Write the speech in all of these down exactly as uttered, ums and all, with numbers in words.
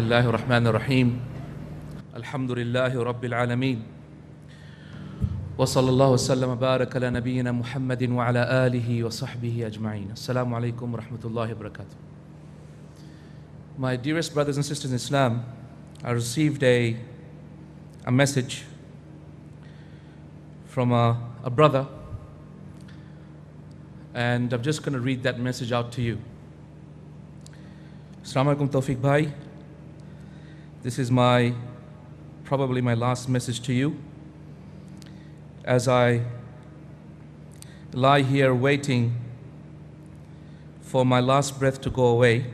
بسم الله الرحمن الرحيم الحمد لله رب العالمين وصلى الله وسلم وبارك على نبينا محمد وعلى آله وصحبه أجمعين السلام عليكم ورحمة الله وبركاته. My dearest brothers and sisters in Islam, I received a, a message from a, a brother, and I'm just going to read that message out to you. Assalamu alaikum Tawfiq Bhai. This is my, probably my last message to you. As I lie here waiting for my last breath to go away,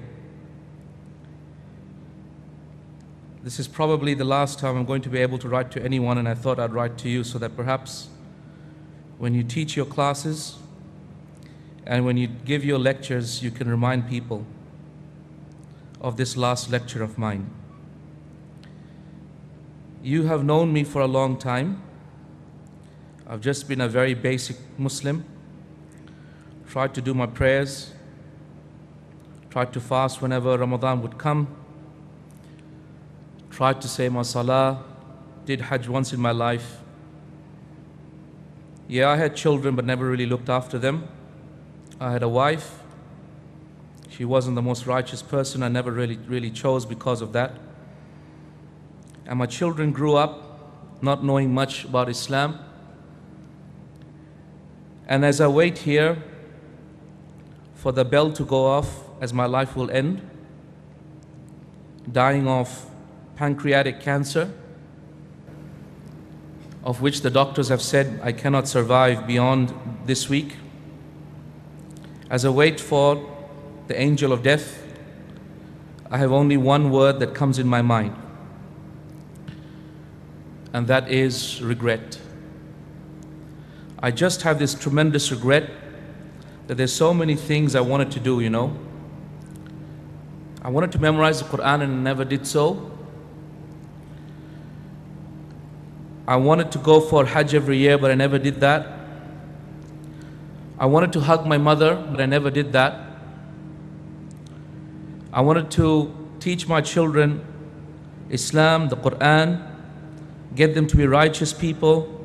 this is probably the last time I'm going to be able to write to anyone, and I thought I'd write to you so that perhaps when you teach your classes and when you give your lectures, you can remind people of this last lecture of mine. You have known me for a long time. I've just been a very basic Muslim, tried to do my prayers, tried to fast whenever Ramadan would come, tried to say my salah, did Hajj once in my life. Yeah, I had children but never really looked after them. I had a wife. She wasn't the most righteous person. I never really, really chose because of that. And my children grew up not knowing much about Islam. And as I wait here for the bell to go off, as my life will end, dying of pancreatic cancer, of which the doctors have said I cannot survive beyond this week, as I wait for the angel of death, I have only one word that comes in my mind, and that is regret. I just have this tremendous regret that there's so many things I wanted to do, you know. I wanted to memorize the Quran and I never did so. I wanted to go for Hajj every year, but I never did that. I wanted to hug my mother, but I never did that. I wanted to teach my children Islam, the Quran, get them to be righteous people,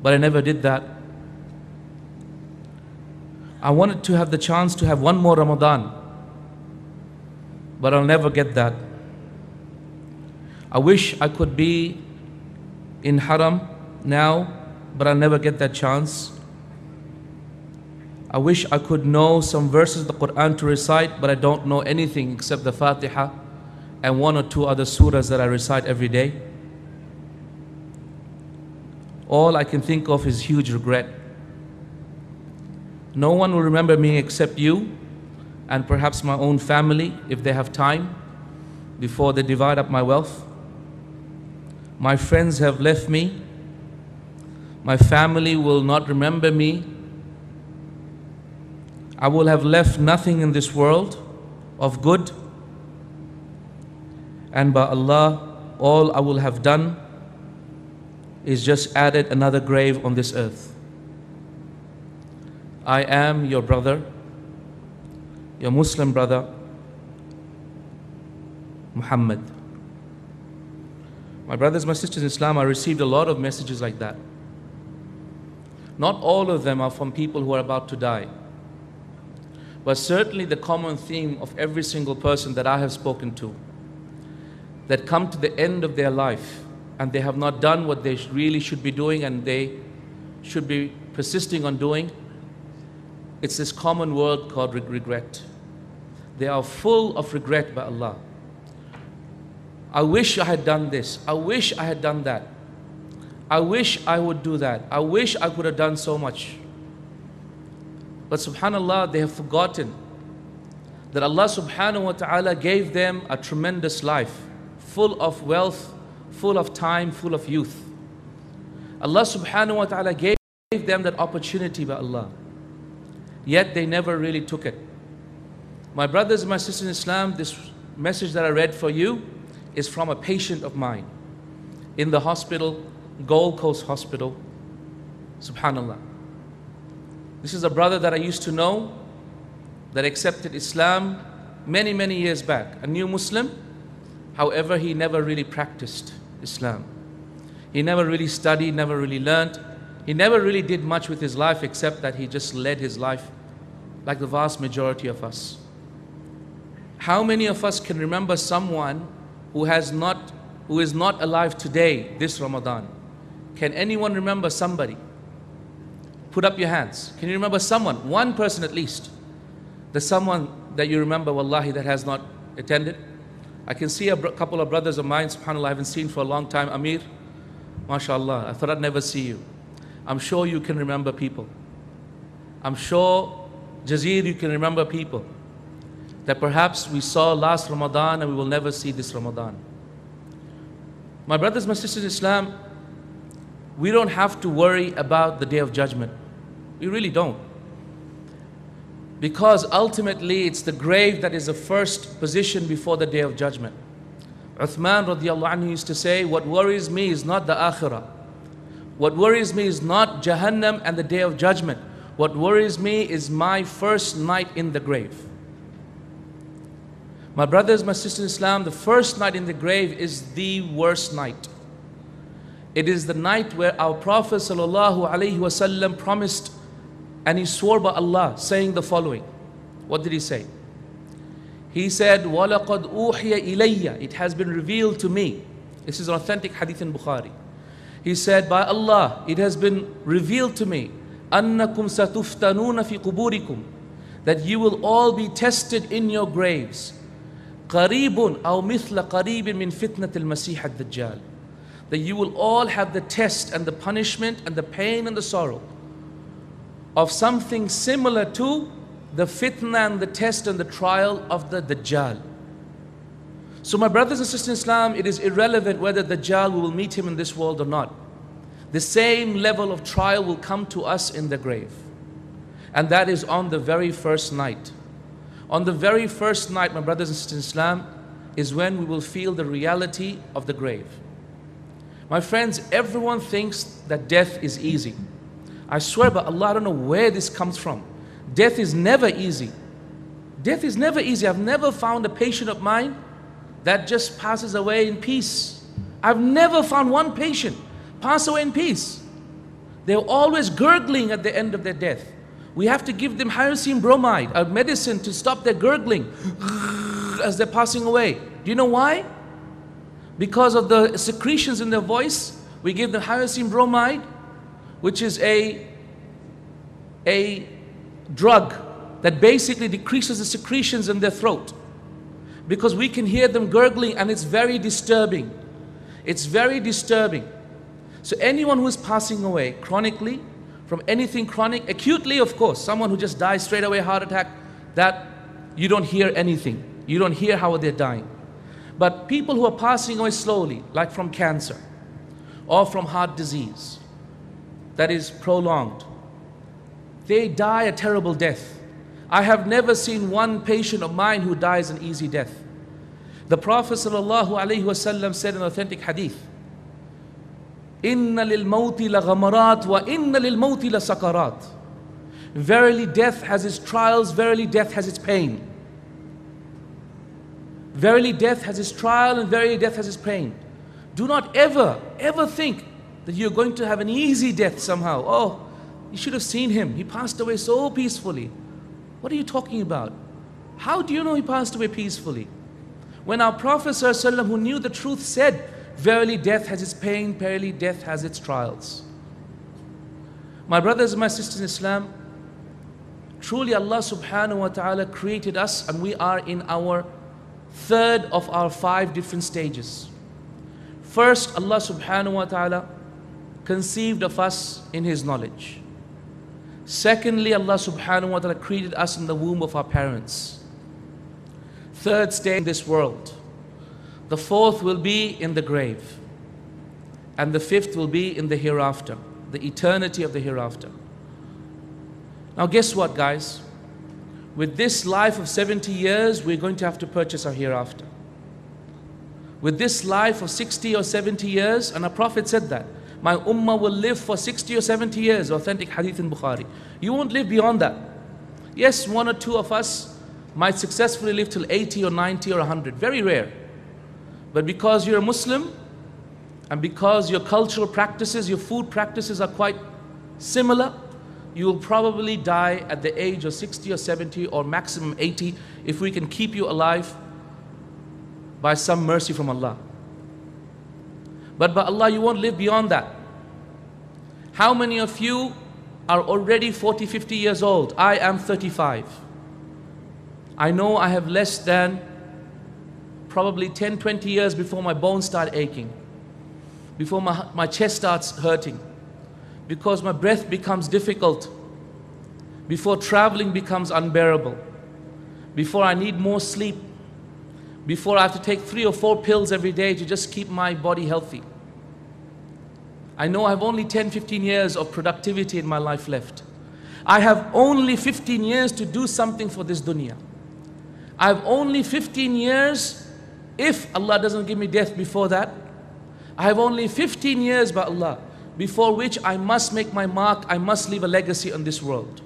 but I never did that. I wanted to have the chance to have one more Ramadan, but I'll never get that. I wish I could be in Haram now, but I'll never get that chance. I wish I could know some verses of the Quran to recite, but I don't know anything except the Fatiha and one or two other surahs that I recite every day. All I can think of is huge regret. No one will remember me except you and perhaps my own family if they have time before they divide up my wealth. My friends have left me. My family will not remember me. I will have left nothing in this world of good. And by Allah, all I will have done is just added another grave on this earth. I am your brother, your Muslim brother, Muhammad. My brothers, my sisters in Islam, I received a lot of messages like that. Not all of them are from people who are about to die. But certainly the common theme of every single person that I have spoken to, that come to the end of their life, and they have not done what they really should be doing and they should be persisting on doing, it's this common word called regret. They are full of regret by Allah. I wish I had done this. I wish I had done that. I wish I would do that. I wish I could have done so much. But subhanAllah, they have forgotten that Allah subhanahu wa ta'ala gave them a tremendous life, full of wealth, full of time, full of youth. Allah subhanahu wa ta'ala gave them that opportunity by Allah. Yet they never really took it. My brothers and my sisters in Islam, this message that I read for you is from a patient of mine in the hospital, Gold Coast Hospital, subhanAllah. This is a brother that I used to know that accepted Islam many, many years back, a new Muslim. However, he never really practiced Islam. He never really studied, never really learned. He never really did much with his life except that he just led his life like the vast majority of us. How many of us can remember someone who has not, who is not alive today, this Ramadan? Can anyone remember somebody? Put up your hands. Can you remember someone, one person at least? The someone that you remember, wallahi, that has not attended? I can see a couple of brothers of mine, subhanAllah, I haven't seen for a long time. Amir, mashallah, I thought I'd never see you. I'm sure you can remember people. I'm sure, Jazeer, you can remember people that perhaps we saw last Ramadan and we will never see this Ramadan. My brothers, my sisters in Islam, we don't have to worry about the Day of Judgment. We really don't. Because ultimately it's the grave that is the first position before the Day of Judgment. Uthman radiallahu anhu used to say, what worries me is not the akhirah. What worries me is not Jahannam and the Day of Judgment. What worries me is my first night in the grave. My brothers, my sisters in Islam, the first night in the grave is the worst night. It is the night where our Prophet sallallahu alaihi wasallam promised and he swore by Allah, saying the following. What did he say? He said, وَلَقَدْ أُوحِيَ إِلَيَّ, it has been revealed to me. This is an authentic hadith in Bukhari. He said, by Allah, it has been revealed to me, أَنَّكُمْ سَتُفْتَنُونَ فِي قُبُورِكُمْ, that you will all be tested in your graves. قَرِيبٌ أَوْ مِثْلَ قَرِيبٍ مِنْ فِتْنَةِ الْمَسِيحَ الدَّجَّالِ, that you will all have the test and the punishment and the pain and the sorrow of something similar to the fitna and the test and the trial of the Dajjal. So my brothers and sisters in Islam, it is irrelevant whether Dajjal, we will meet him in this world or not. The same level of trial will come to us in the grave. And that is on the very first night. On the very first night, my brothers and sisters in Islam, is when we will feel the reality of the grave. My friends, everyone thinks that death is easy. I swear by Allah, I don't know where this comes from. Death is never easy. Death is never easy. I've never found a patient of mine that just passes away in peace. I've never found one patient pass away in peace. They're always gurgling at the end of their death. We have to give them hyaluronan bromide, a medicine to stop their gurgling as they're passing away. Do you know why? Because of the secretions in their voice, we give them hyaluronan bromide, which is a, a drug that basically decreases the secretions in their throat, because we can hear them gurgling and it's very disturbing. It's very disturbing. So anyone who is passing away chronically, from anything chronic, acutely of course, someone who just dies straight away, heart attack, that you don't hear anything. You don't hear how they're dying. But people who are passing away slowly, like from cancer or from heart disease, that is prolonged, they die a terrible death. I have never seen one patient of mine who dies an easy death. The Prophet sallallahu alaihi wasallam said in authentic hadith, "Inna lil mawti la ghamarat wa inna lil mawti la sakarat." Verily death has its trials, verily death has its pain. Verily death has its trial and verily death has its pain. Do not ever, ever think that you're going to have an easy death somehow. Oh, you should have seen him. He passed away so peacefully. What are you talking about? How do you know he passed away peacefully? When our Prophet ﷺ, who knew the truth, said, verily death has its pain, verily death has its trials. My brothers and my sisters in Islam, truly Allah subhanahu wa ta'ala created us and we are in our third of our five different stages. First, Allah subhanahu wa ta'ala conceived of us in his knowledge. Secondly, Allah subhanahu wa ta'ala created us in the womb of our parents. Third stage in this world. The fourth will be in the grave. And the fifth will be in the hereafter, the eternity of the hereafter. Now guess what, guys? With this life of seventy years, we're going to have to purchase our hereafter. With this life of sixty or seventy years, and our Prophet said that, my ummah will live for sixty or seventy years, authentic hadith in Bukhari. You won't live beyond that. Yes, one or two of us might successfully live till eighty or ninety or one hundred, very rare. But because you're a Muslim, and because your cultural practices, your food practices are quite similar, you will probably die at the age of sixty or seventy or maximum eighty, if we can keep you alive by some mercy from Allah. But by Allah, you won't live beyond that. How many of you are already forty, fifty years old? I am thirty-five. I know I have less than probably ten, twenty years before my bones start aching, before my, my chest starts hurting, because my breath becomes difficult, before traveling becomes unbearable, before I need more sleep, before I have to take three or four pills every day to just keep my body healthy. I know I have only ten, fifteen years of productivity in my life left. I have only fifteen years to do something for this dunya. I have only fifteen years, if Allah doesn't give me death before that. I have only fifteen years by Allah, before which I must make my mark, I must leave a legacy on this world.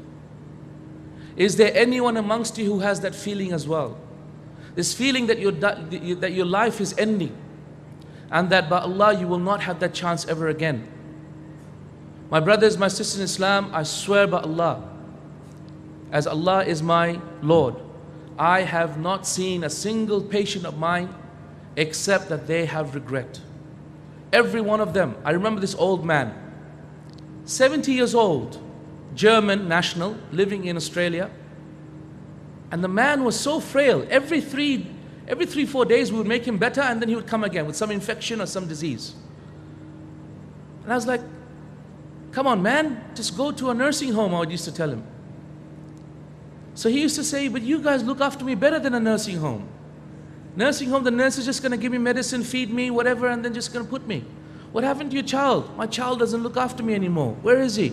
Is there anyone amongst you who has that feeling as well? This feeling that, you're, that your life is ending, and that by Allah you will not have that chance ever again. My brothers, my sisters in Islam, I swear by Allah, as Allah is my Lord, I have not seen a single patient of mine except that they have regret. Every one of them. I remember this old man, seventy years old, German national, living in Australia. And the man was so frail. Every three, every three, four days we would make him better, and then he would come again with some infection or some disease. And I was like, come on, man, just go to a nursing home, I used to tell him. So he used to say, but you guys look after me better than a nursing home. Nursing home, the nurse is just going to give me medicine, feed me, whatever, and then just going to put me. What happened to your child? My child doesn't look after me anymore. Where is he?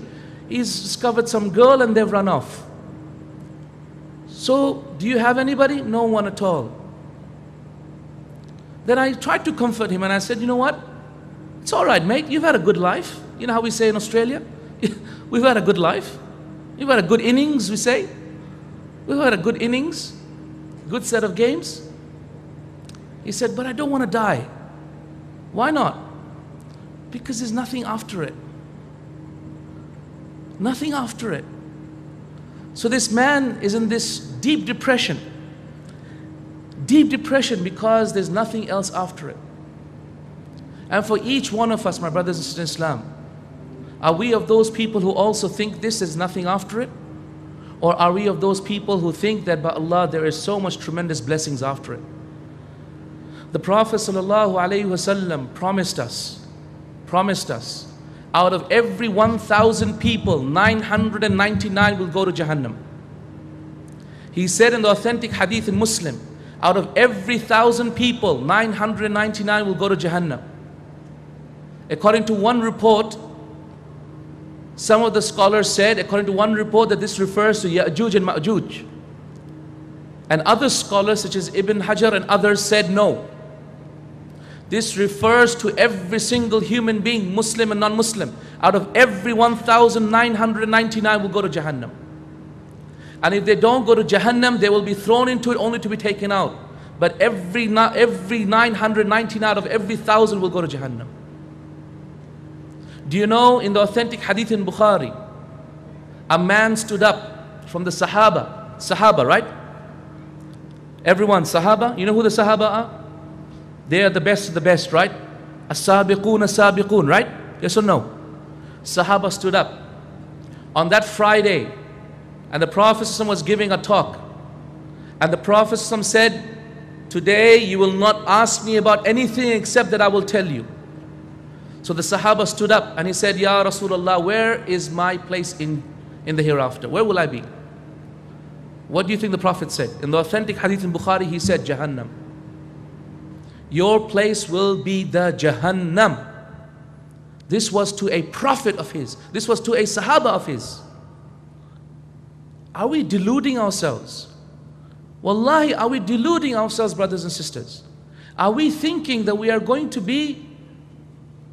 He's discovered some girl and they've run off. So, do you have anybody? No one at all. Then I tried to comfort him and I said, you know what? It's all right, mate. You've had a good life. You know how we say in Australia? We've had a good life. You've had a good innings, we say. We've had a good innings, good set of games. He said, but I don't want to die. Why not? Because there's nothing after it. Nothing after it. So this man is in this deep depression. Deep depression because there's nothing else after it. And for each one of us, my brothers and sisters in Islam, are we of those people who also think this is nothing after it? Or are we of those people who think that by Allah there is so much tremendous blessings after it? The Prophet ﷺ promised us, promised us, out of every one thousand people, nine hundred ninety-nine will go to Jahannam. He said in the authentic hadith in Muslim, out of every thousand people, nine hundred ninety-nine will go to Jahannam. According to one report, some of the scholars said, according to one report, that this refers to Ya'juj and Ma'juj. And other scholars such as Ibn Hajar and others said no. This refers to every single human being, Muslim and non-Muslim. Out of every one thousand nine hundred ninety-nine will go to Jahannam. And if they don't go to Jahannam, they will be thrown into it only to be taken out. But every, every nine hundred ninety-nine out of every thousand will go to Jahannam. Do you know, in the authentic hadith in Bukhari, a man stood up from the Sahaba. Sahaba, right? Everyone, Sahaba. You know who the Sahaba are? They are the best of the best, right? As-sabiqoon, as-sabiqoon, right? Yes or no? Sahaba stood up on that Friday, and the Prophet was giving a talk. And the Prophet said, today you will not ask me about anything except that I will tell you. So the Sahaba stood up and he said, Ya Rasulullah, where is my place in, in the hereafter? Where will I be? What do you think the Prophet said? In the authentic hadith in Bukhari, he said, Jahannam. Your place will be the Jahannam. This was to a prophet of his. This was to a Sahaba of his. Are we deluding ourselves? Wallahi, are we deluding ourselves, brothers and sisters? Are we thinking that we are going to be,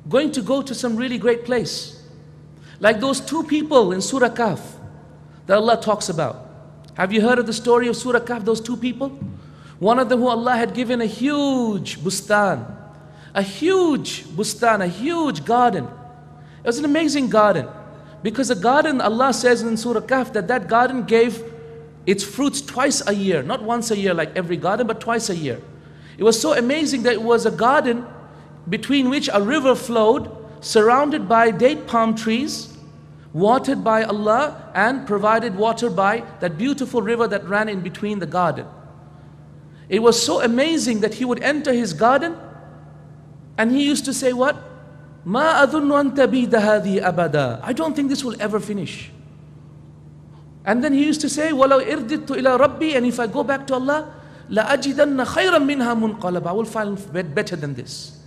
going to go to some really great place? Like those two people in Surah Kahf that Allah talks about. Have you heard of the story of Surah Kahf, those two people? One of them who Allah had given a huge bustan, a huge bustan, a huge garden. It was an amazing garden, because the garden, Allah says in Surah Kahf that that garden gave its fruits twice a year, not once a year like every garden, but twice a year. It was so amazing that it was a garden between which a river flowed, surrounded by date palm trees, watered by Allah and provided water by that beautiful river that ran in between the garden. It was so amazing that he would enter his garden and he used to say what? Ma adhunnu an tabida hadhihi abada. I don't think this will ever finish. And then he used to say, Walaw irdittu ila Rabbi, and if I go back to Allah, la ajidanna khayran minha munqalaba, I will find better than this.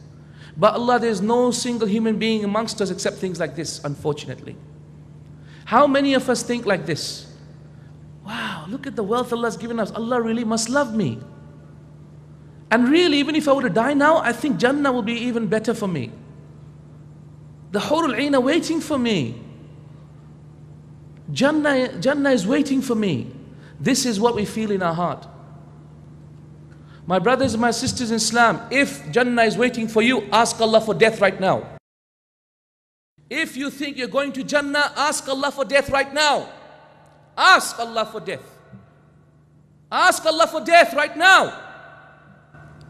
But Allah, there is no single human being amongst us except things like this, unfortunately. How many of us think like this? Wow, look at the wealth Allah has given us. Allah really must love me. And really, even if I were to die now, I think Jannah will be even better for me. The Hurul Ain are waiting for me. Jannah, Jannah is waiting for me. This is what we feel in our heart. My brothers and my sisters in Islam, if Jannah is waiting for you, ask Allah for death right now. If you think you're going to Jannah, ask Allah for death right now. Ask Allah for death. Ask Allah for death right now.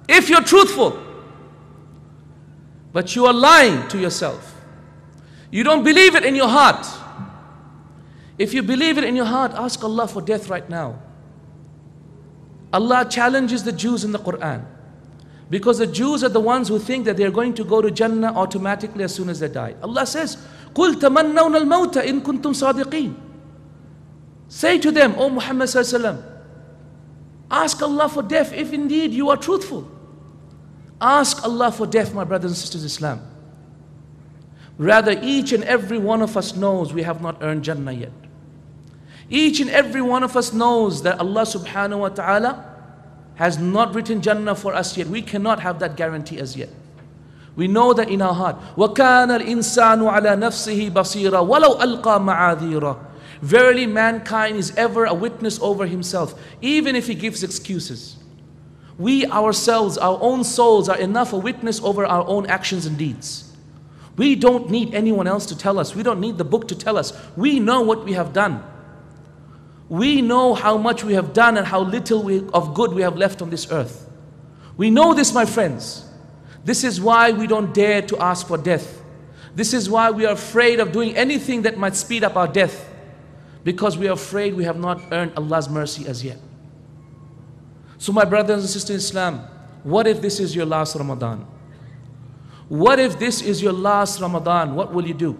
If you're truthful. But you are lying to yourself. You don't believe it in your heart. If you believe it in your heart, ask Allah for death right now. Allah challenges the Jews in the Quran, because the Jews are the ones who think that they are going to go to Jannah automatically as soon as they die. Allah says, قُلْ تَمَنَّوْنَ الْمَوْتَ إِن كُنْتُمْ صَادِقِينَ. Say to them, O Muhammad Sallallahu Alaihi Wasallam, ask Allah for death if indeed you are truthful. Ask Allah for death, my brothers and sisters in Islam. Rather, each and every one of us knows we have not earned Jannah yet. Each and every one of us knows that Allah subhanahu wa ta'ala has not written Jannah for us yet. We cannot have that guarantee as yet. We know that in our heart. وَكَانَ الْإِنسَانُ عَلَى نَفْسِهِ بَصِيرًا وَلَوْ أَلْقَى مَعَاذِيرًا. Verily, mankind is ever a witness over himself, even if he gives excuses. We ourselves, our own souls, are enough a witness over our own actions and deeds. We don't need anyone else to tell us. We don't need the book to tell us. We know what we have done. We know how much we have done and how little we, of good we have left on this earth. We know this, my friends. This is why we don't dare to ask for death. This is why we are afraid of doing anything that might speed up our death, because we are afraid we have not earned Allah's mercy as yet. So my brothers and sisters in Islam, what if this is your last Ramadan? What if this is your last Ramadan? What will you do?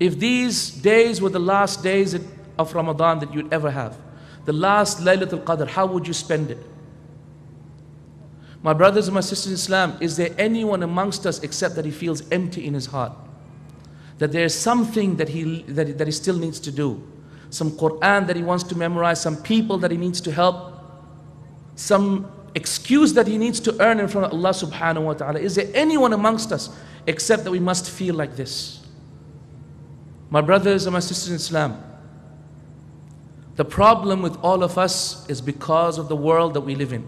If these days were the last days that of Ramadan that you'd ever have, the last Laylatul Qadr, how would you spend it? My brothers and my sisters in Islam, is there anyone amongst us except that he feels empty in his heart, that there is something that he that, that he still needs to do, some Quran that he wants to memorize, some people that he needs to help, some excuse that he needs to earn in front of Allah subhanahu wa ta'ala? Is there anyone amongst us except that we must feel like this? My brothers and my sisters in Islam, the problem with all of us is because of the world that we live in.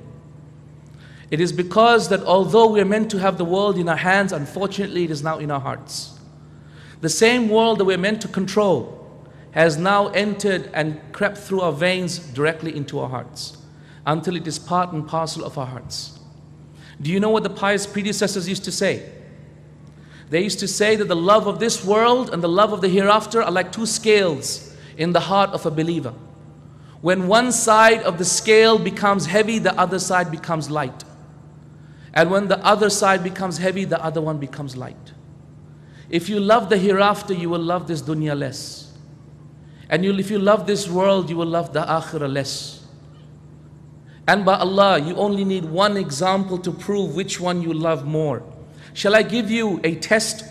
It is because that although we are meant to have the world in our hands, unfortunately it is now in our hearts. The same world that we are meant to control has now entered and crept through our veins directly into our hearts, until it is part and parcel of our hearts. Do you know what the pious predecessors used to say? They used to say that the love of this world and the love of the hereafter are like two scales in the heart of a believer. When one side of the scale becomes heavy, the other side becomes light. And when the other side becomes heavy, the other one becomes light. If you love the hereafter, you will love this dunya less. And you, if you love this world, you will love the akhirah less. And by Allah, you only need one example to prove which one you love more. Shall I give you a test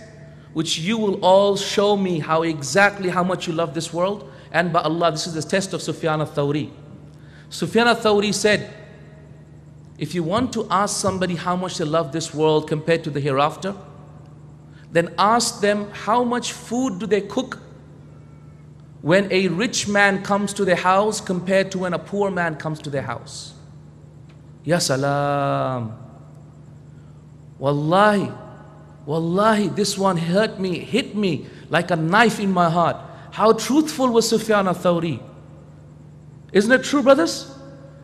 which you will all show me how exactly how much you love this world? And by Allah, this is the test of Sufyan al-Thawri. Sufyan al-Thawri said, if you want to ask somebody how much they love this world compared to the hereafter, then ask them how much food do they cook when a rich man comes to their house compared to when a poor man comes to their house. Ya salam. Wallahi, wallahi, this one hurt me, hit me like a knife in my heart. How truthful was Sufyan al-Thawri? Isn't it true, brothers?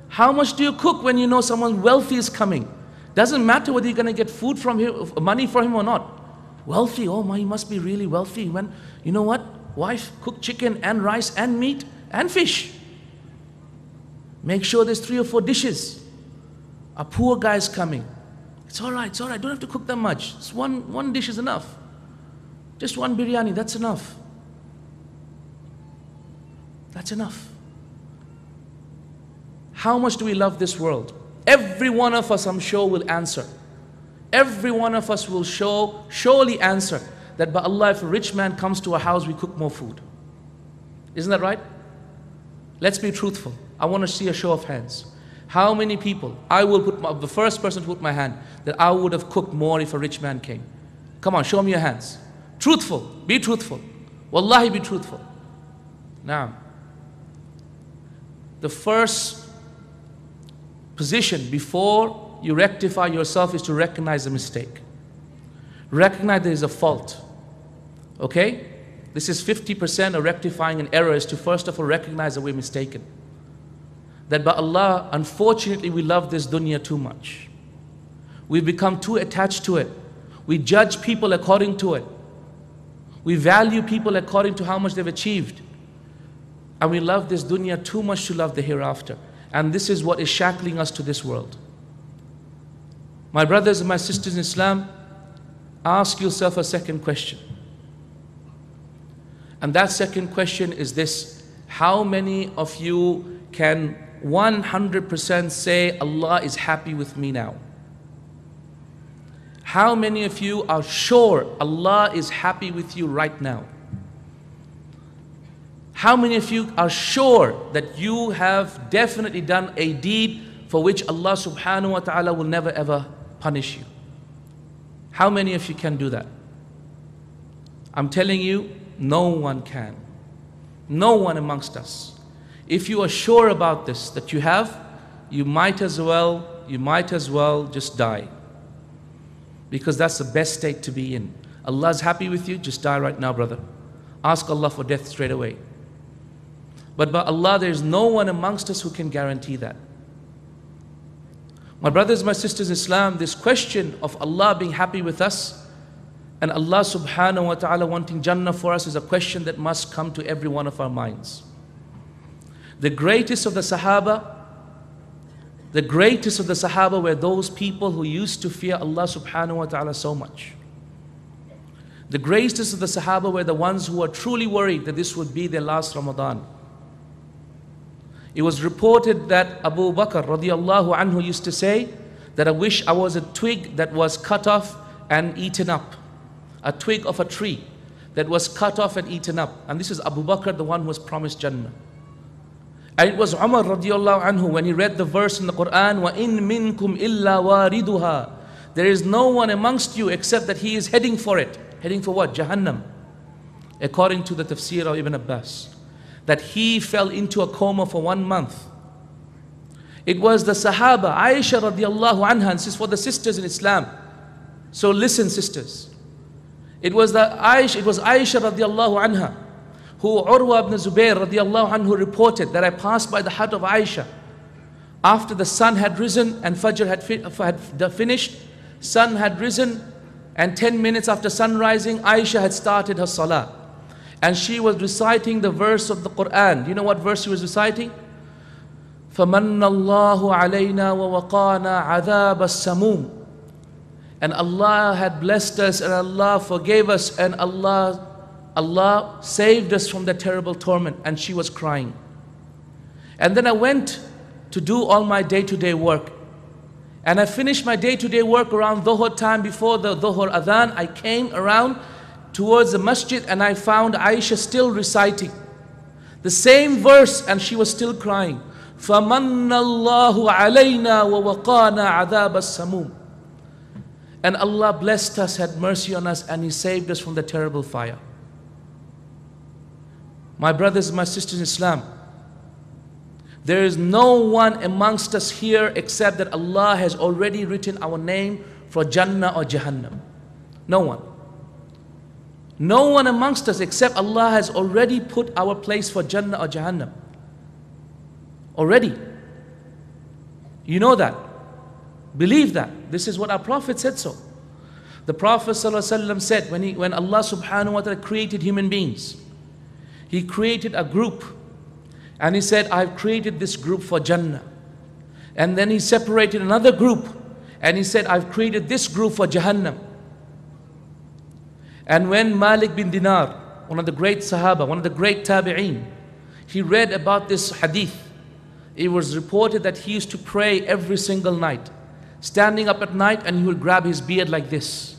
How much do you cook when you know someone wealthy is coming? Doesn't matter whether you're going to get food from him, money from him or not. Wealthy, oh my, he must be really wealthy. When, you know what? Wife, cook chicken and rice and meat and fish. Make sure there's three or four dishes. A poor guy's coming. It's all right, it's all right. Don't have to cook that much. It's one, one dish is enough. Just one biryani, that's enough. That's enough. How much do we love this world? Every one of us, I'm sure, will answer. Every one of us will show, surely answer that by Allah, if a rich man comes to our house, we cook more food. Isn't that right? Let's be truthful. I want to see a show of hands. How many people? I will put my, the first person to put my hand that I would have cooked more if a rich man came. Come on, show me your hands. Truthful. Be truthful. Wallahi, be truthful. Now, the first position before you rectify yourself is to recognize the mistake. Recognize there is a fault. Okay? This is fifty percent of rectifying an error is to first of all recognize that we're mistaken. That by Allah, unfortunately, we love this dunya too much. We become too attached to it. We judge people according to it. We value people according to how much they've achieved. And we love this dunya too much to love the hereafter. And this is what is shackling us to this world. My brothers and my sisters in Islam, ask yourself a second question. And that second question is this: how many of you can one hundred percent say, Allah is happy with me now? How many of you are sure Allah is happy with you right now? How many of you are sure that you have definitely done a deed for which Allah subhanahu wa ta'ala will never ever punish you? How many of you can do that? I'm telling you, no one can. No one amongst us. If you are sure about this, that you have, you might as well, you might as well just die. Because that's the best state to be in. Allah's happy with you, just die right now, brother. Ask Allah for death straight away. But by Allah, there is no one amongst us who can guarantee that. My brothers, my sisters in Islam, this question of Allah being happy with us and Allah subhanahu wa ta'ala wanting Jannah for us is a question that must come to every one of our minds. The greatest of the Sahaba, the greatest of the Sahaba were those people who used to fear Allah subhanahu wa ta'ala so much. The greatest of the Sahaba were the ones who were truly worried that this would be their last Ramadan. It was reported that Abu Bakr radiallahu anhu used to say that I wish I was a twig that was cut off and eaten up. A twig of a tree that was cut off and eaten up. And this is Abu Bakr, the one who was promised Jannah. And it was Umar radiallahu anhu when he read the verse in the Quran, وَإِن مِنْكُمْ إِلَّا وَارِدُهَا. There is no one amongst you except that he is heading for it. Heading for what? Jahannam. According to the tafsir of Ibn Abbas. That he fell into a coma for one month. It was the Sahaba, Aisha radiallahu anha, and this is for the sisters in Islam. So listen, sisters. It was, the Aisha, it was Aisha radiallahu anha who Urwa ibn Zubair radiallahu anhu reported that I passed by the hut of Aisha after the sun had risen and Fajr had, fi had finished, sun had risen, and ten minutes after sun rising, Aisha had started her salah. And she was reciting the verse of the Quran. You know what verse she was reciting? فَمَنَّ اللَّهُ عَلَيْنَا وَوَقَانَا عَذَابَ السَّمُومِ. And Allah had blessed us, and Allah forgave us, and Allah Allah saved us from the terrible torment. And she was crying. And then I went to do all my day-to-day work. And I finished my day-to-day work around Dhuhr time before the Dhuhr Adhan. I came around towards the masjid and I found Aisha still reciting the same verse and she was still crying. فَمَنَّ اللَّهُ عَلَيْنَا وَوَقَانَا عَذَابَ السَّمُومِ. And Allah blessed us, had mercy on us, and He saved us from the terrible fire. My brothers and my sisters in Islam, There is no one amongst us here except that Allah has already written our name for Jannah or Jahannam. No one. No one amongst us except Allah has already put our place for Jannah or Jahannam. Already. You know that. Believe that. This is what our Prophet said so. The Prophet ﷺ said when, he, when Allah subhanahu wa ta'ala created human beings, He created a group. And He said, I've created this group for Jannah. And then He separated another group. And He said, I've created this group for Jahannam. And when Malik bin Dinar, one of the great Sahaba, one of the great Tabi'een, he read about this hadith. It was reported that he used to pray every single night, standing up at night, and he would grab his beard like this.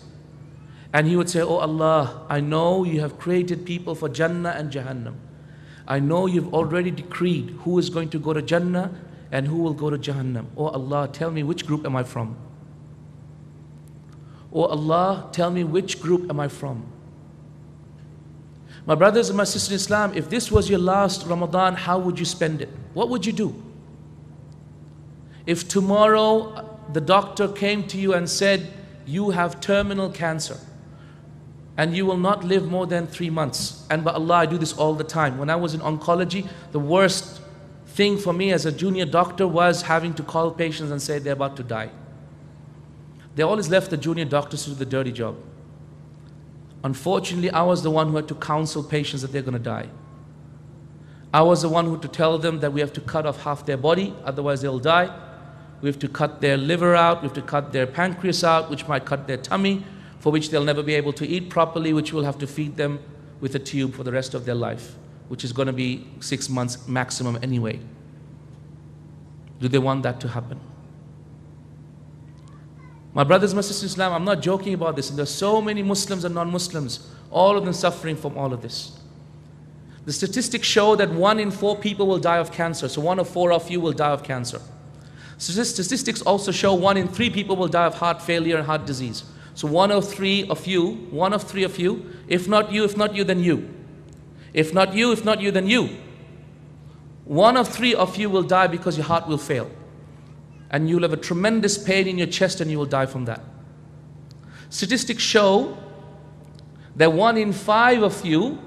And he would say, oh Allah, I know you have created people for Jannah and Jahannam. I know you've already decreed who is going to go to Jannah and who will go to Jahannam. Oh Allah, tell me which group am I from? Oh Allah, tell me which group am I from? My brothers and my sisters in Islam, if this was your last Ramadan, how would you spend it? What would you do? If tomorrow the doctor came to you and said, you have terminal cancer, and you will not live more than three months. And by Allah, I do this all the time. When I was in oncology, the worst thing for me as a junior doctor was having to call patients and say they're about to die. They always left the junior doctors to do the dirty job. Unfortunately, I was the one who had to counsel patients that they're going to die. I was the one who had to tell them that we have to cut off half their body, otherwise they'll die. We have to cut their liver out, we have to cut their pancreas out, which might cut their tummy, for which they'll never be able to eat properly, which we'll have to feed them with a tube for the rest of their life, which is going to be six months maximum anyway. Do they want that to happen? My brothers and my sisters in Islam, I'm not joking about this. And there are so many Muslims and non-Muslims, all of them suffering from all of this. The statistics show that one in four people will die of cancer. So one of four of you will die of cancer. Statistics also show one in three people will die of heart failure and heart disease. So one of three of you, one of three of you, if not you, if not you, then you. If not you, if not you, then you. One of three of you will die because your heart will fail. And you'll have a tremendous pain in your chest and you will die from that. Statistics show that one in five of you,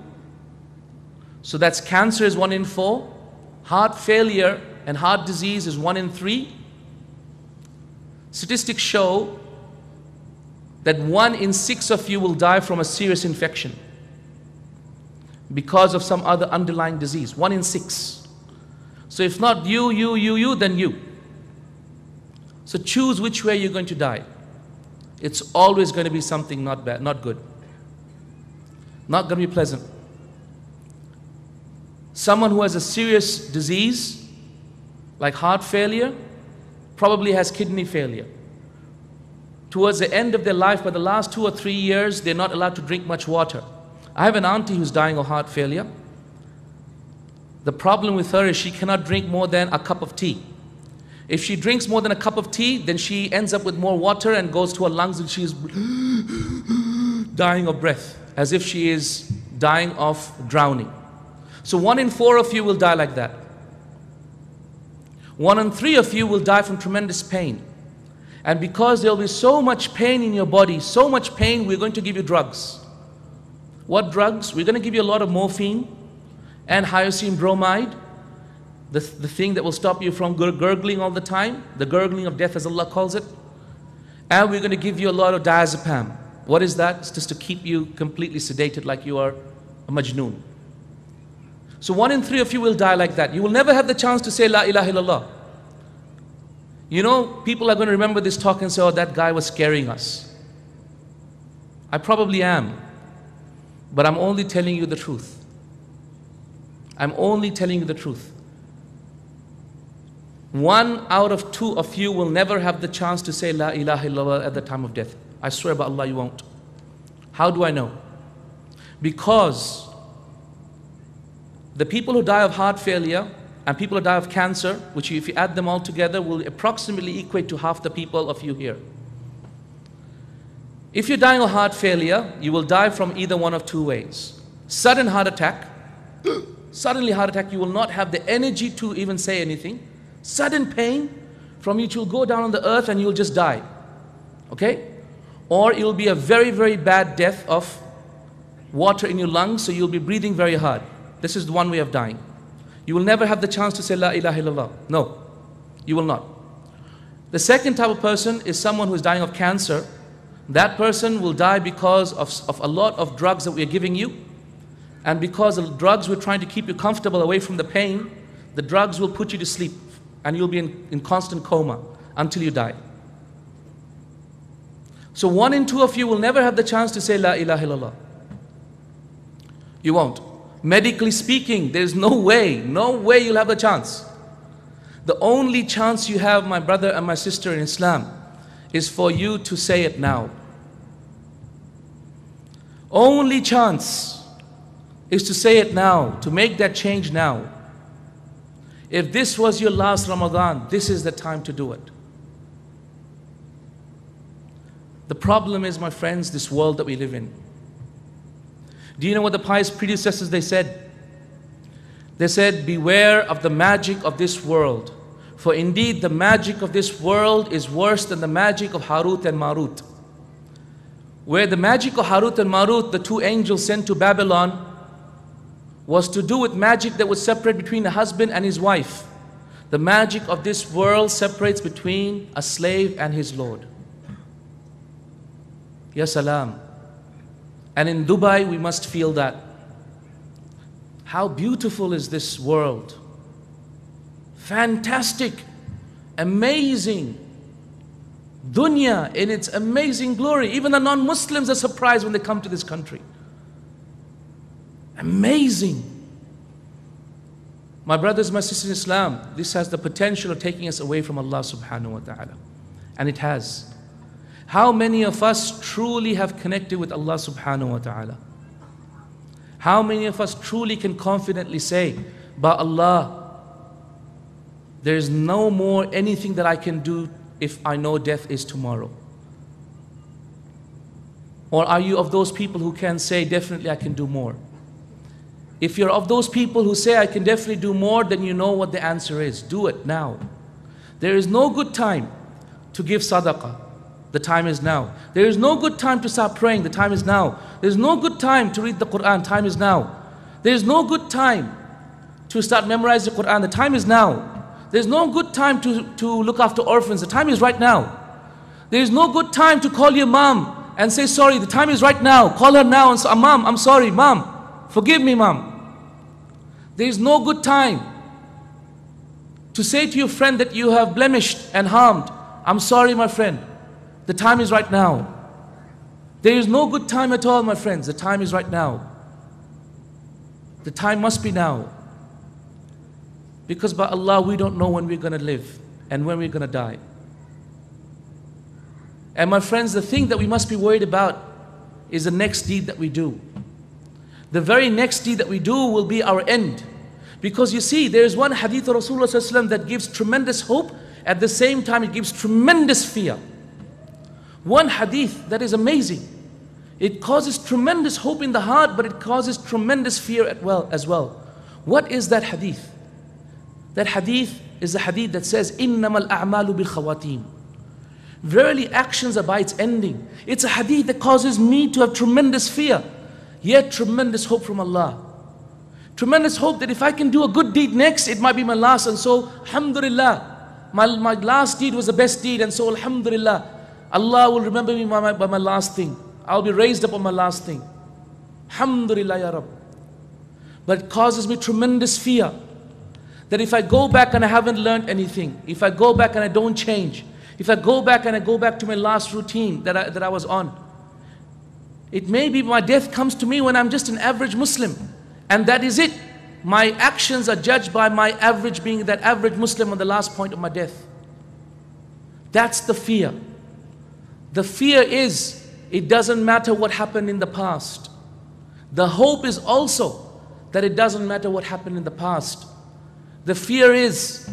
so that's cancer is one in four, heart failure and heart disease is one in three. Statistics show that one in six of you will die from a serious infection because of some other underlying disease. One in six. So if not you, you, you, you, then you. So choose which way you're going to die. It's always going to be something not bad, not good. Not going to be pleasant. Someone who has a serious disease, like heart failure, probably has kidney failure. Towards the end of their life, by the last two or three years, they're not allowed to drink much water. I have an auntie who's dying of heart failure. The problem with her is she cannot drink more than a cup of tea. If she drinks more than a cup of tea, then she ends up with more water and goes to her lungs and she is dying of breath, as if she is dying of drowning. So one in four of you will die like that. One in three of you will die from tremendous pain. And because there will be so much pain in your body, so much pain, we're going to give you drugs. What drugs? We're going to give you a lot of morphine and hyoscine bromide, the, the thing that will stop you from gurgling all the time, the gurgling of death as Allah calls it. And we're going to give you a lot of diazepam. What is that? It's just to keep you completely sedated like you are a majnoon. So one in three of you will die like that. You will never have the chance to say La ilaha illallah. You know, people are going to remember this talk and say, oh, that guy was scaring us. I probably am, but I'm only telling you the truth. I'm only telling you the truth. One out of two of you will never have the chance to say La ilaha illallah at the time of death. I swear by Allah, you won't. How do I know? Because the people who die of heart failure and people who die of cancer, which if you add them all together, will approximately equate to half the people of you here. If you're dying of heart failure, you will die from either one of two ways. Sudden heart attack, Suddenly heart attack, you will not have the energy to even say anything. Sudden pain from which you'll go down on the earth and you'll just die. Okay? Or it'll be a very, very bad death of water in your lungs, so you'll be breathing very hard. This is one way of dying. You will never have the chance to say La ilaha illallah. No, you will not. The second type of person is someone who is dying of cancer. That person will die because of, of a lot of drugs that we are giving you. And because the drugs we're trying to keep you comfortable away from the pain, the drugs will put you to sleep and you'll be in, in constant coma until you die. So one in two of you will never have the chance to say La ilaha illallah. You won't. Medically speaking, there's no way, no way you'll have the chance. The only chance you have, my brother and my sister in Islam, is for you to say it now. Only chance is to say it now, to make that change now. If this was your last Ramadan, this is the time to do it. The problem is, my friends, this world that we live in. Do you know what the pious predecessors, they said? They said, beware of the magic of this world. For indeed, the magic of this world is worse than the magic of Harut and Marut. Where the magic of Harut and Marut, the two angels sent to Babylon, was to do with magic that would separate between a husband and his wife. The magic of this world separates between a slave and his Lord. Ya salam. And in Dubai, we must feel that. How beautiful is this world? Fantastic, amazing. Dunya in its amazing glory. Even the non-Muslims are surprised when they come to this country. Amazing. My brothers, my sisters in Islam, this has the potential of taking us away from Allah subhanahu wa ta'ala. And it has. How many of us truly have connected with Allah subhanahu wa ta'ala? How many of us truly can confidently say, by Allah, there is no more anything that I can do if I know death is tomorrow? Or are you of those people who can say, definitely I can do more? If you're of those people who say, I can definitely do more, then you know what the answer is. Do it now. There is no good time to give sadaqah. The time is now. There is no good time to start praying. The time is now. There is no good time to read the Quran. Time is now. There is no good time to start memorizing the Quran. The time is now. There is no good time to, to look after orphans. The time is right now. There is no good time to call your mom and say sorry. The time is right now. Call her now and say, Mom, I'm sorry. Mom, forgive me, Mom. There is no good time to say to your friend that you have blemished and harmed, I'm sorry, my friend. The time is right now. There is no good time at all, my friends. The time is right now. The time must be now. Because by Allah, we don't know when we're going to live and when we're going to die. And my friends, the thing that we must be worried about is the next deed that we do. The very next deed that we do will be our end. Because you see, there is one hadith of Rasulullah that gives tremendous hope. At the same time, it gives tremendous fear. One hadith that is amazing. It causes tremendous hope in the heart, but it causes tremendous fear at well, as well. What is that hadith? That hadith is the hadith that says, إِنَّمَا الْأَعْمَالُ بِالْخَوَاتِيمِ. Verily actions are by its ending. It's a hadith that causes me to have tremendous fear, yet tremendous hope from Allah. Tremendous hope that if I can do a good deed next, it might be my last. And so, alhamdulillah, my, my last deed was the best deed. And so, alhamdulillah, Allah will remember me by my, by my last thing. I'll be raised up on my last thing. Alhamdulillah, Ya Rabb. But it causes me tremendous fear that if I go back and I haven't learned anything, if I go back and I don't change, if I go back and I go back to my last routine that I, that I was on, it may be my death comes to me when I'm just an average Muslim. And that is it. My actions are judged by my average being that average Muslim on the last point of my death. That's the fear. The fear is, it doesn't matter what happened in the past. The hope is also that it doesn't matter what happened in the past. The fear is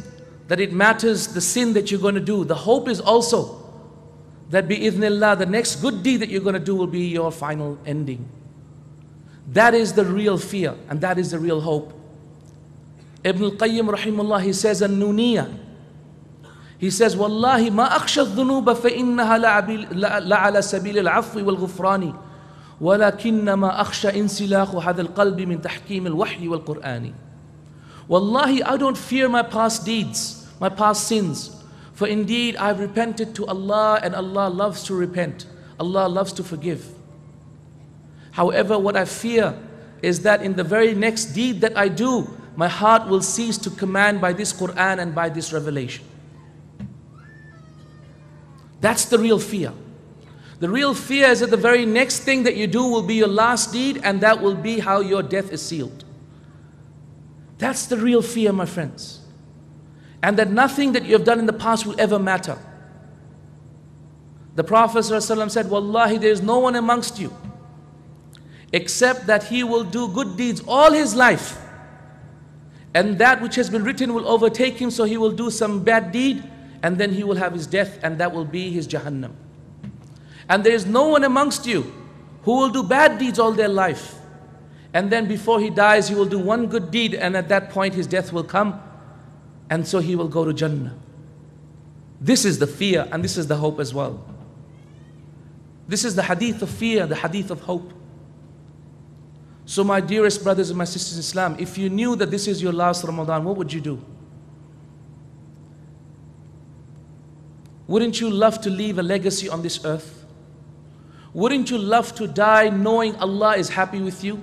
that it matters the sin that you're going to do. The hope is also that bi-idhnillah, the next good deed that you're going to do will be your final ending. That is the real fear and that is the real hope. Ibn al-Qayyim rahimahullah, he says an-Nuniyya, he says, Wallahi ma akhsha adh-dhunuba fa innaha la'ala sabil al-'afwi wal-ghufrani walakinma akhsha insilakhu hadha al-qalbi min tahkim al-wahyi wal-Qur'ani. Wallahi, I don't fear my past deeds, my past sins, for indeed I've repented to Allah, and Allah loves to repent. Allah loves to forgive. However, what I fear is that in the very next deed that I do, my heart will cease to command by this Quran and by this revelation. That's the real fear. The real fear is that the very next thing that you do will be your last deed, and that will be how your death is sealed. That's the real fear, my friends. And that nothing that you have done in the past will ever matter. The Prophet ﷺ said, Wallahi, there is no one amongst you except that he will do good deeds all his life, and that which has been written will overtake him, so he will do some bad deed, and then he will have his death, and that will be his Jahannam. And there is no one amongst you who will do bad deeds all their life, and then before he dies he will do one good deed, and at that point his death will come, and so he will go to Jannah. This is the fear, and this is the hope as well. This is the hadith of fear, the hadith of hope. So my dearest brothers and my sisters in Islam, if you knew that this is your last Ramadan, what would you do? Wouldn't you love to leave a legacy on this earth? Wouldn't you love to die knowing Allah is happy with you?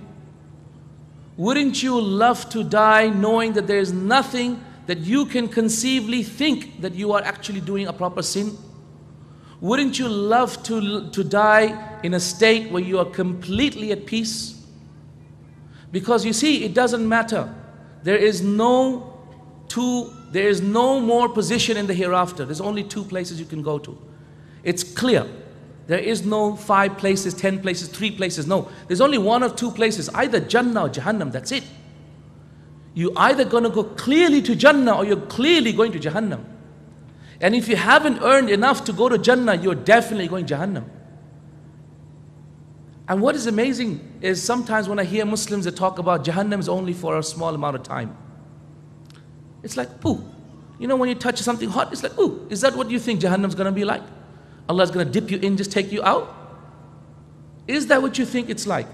Wouldn't you love to die knowing that there is nothing that you can conceivably think that you are actually doing a proper sin? Wouldn't you love to, to die in a state where you are completely at peace? Because you see, it doesn't matter. There is no two, there is no more position in the hereafter. There's only two places you can go to. It's clear. There is no five places, ten places, three places. No, there's only one of two places, either Jannah or Jahannam. That's it. You're either going to go clearly to Jannah, or you're clearly going to Jahannam. And if you haven't earned enough to go to Jannah, you're definitely going to Jahannam. And what is amazing is sometimes when I hear Muslims that talk about Jahannam is only for a small amount of time. It's like, poo. You know, when you touch something hot, it's like, ooh, is that what you think Jahannam's going to be like? Allah's going to dip you in, just take you out? Is that what you think it's like?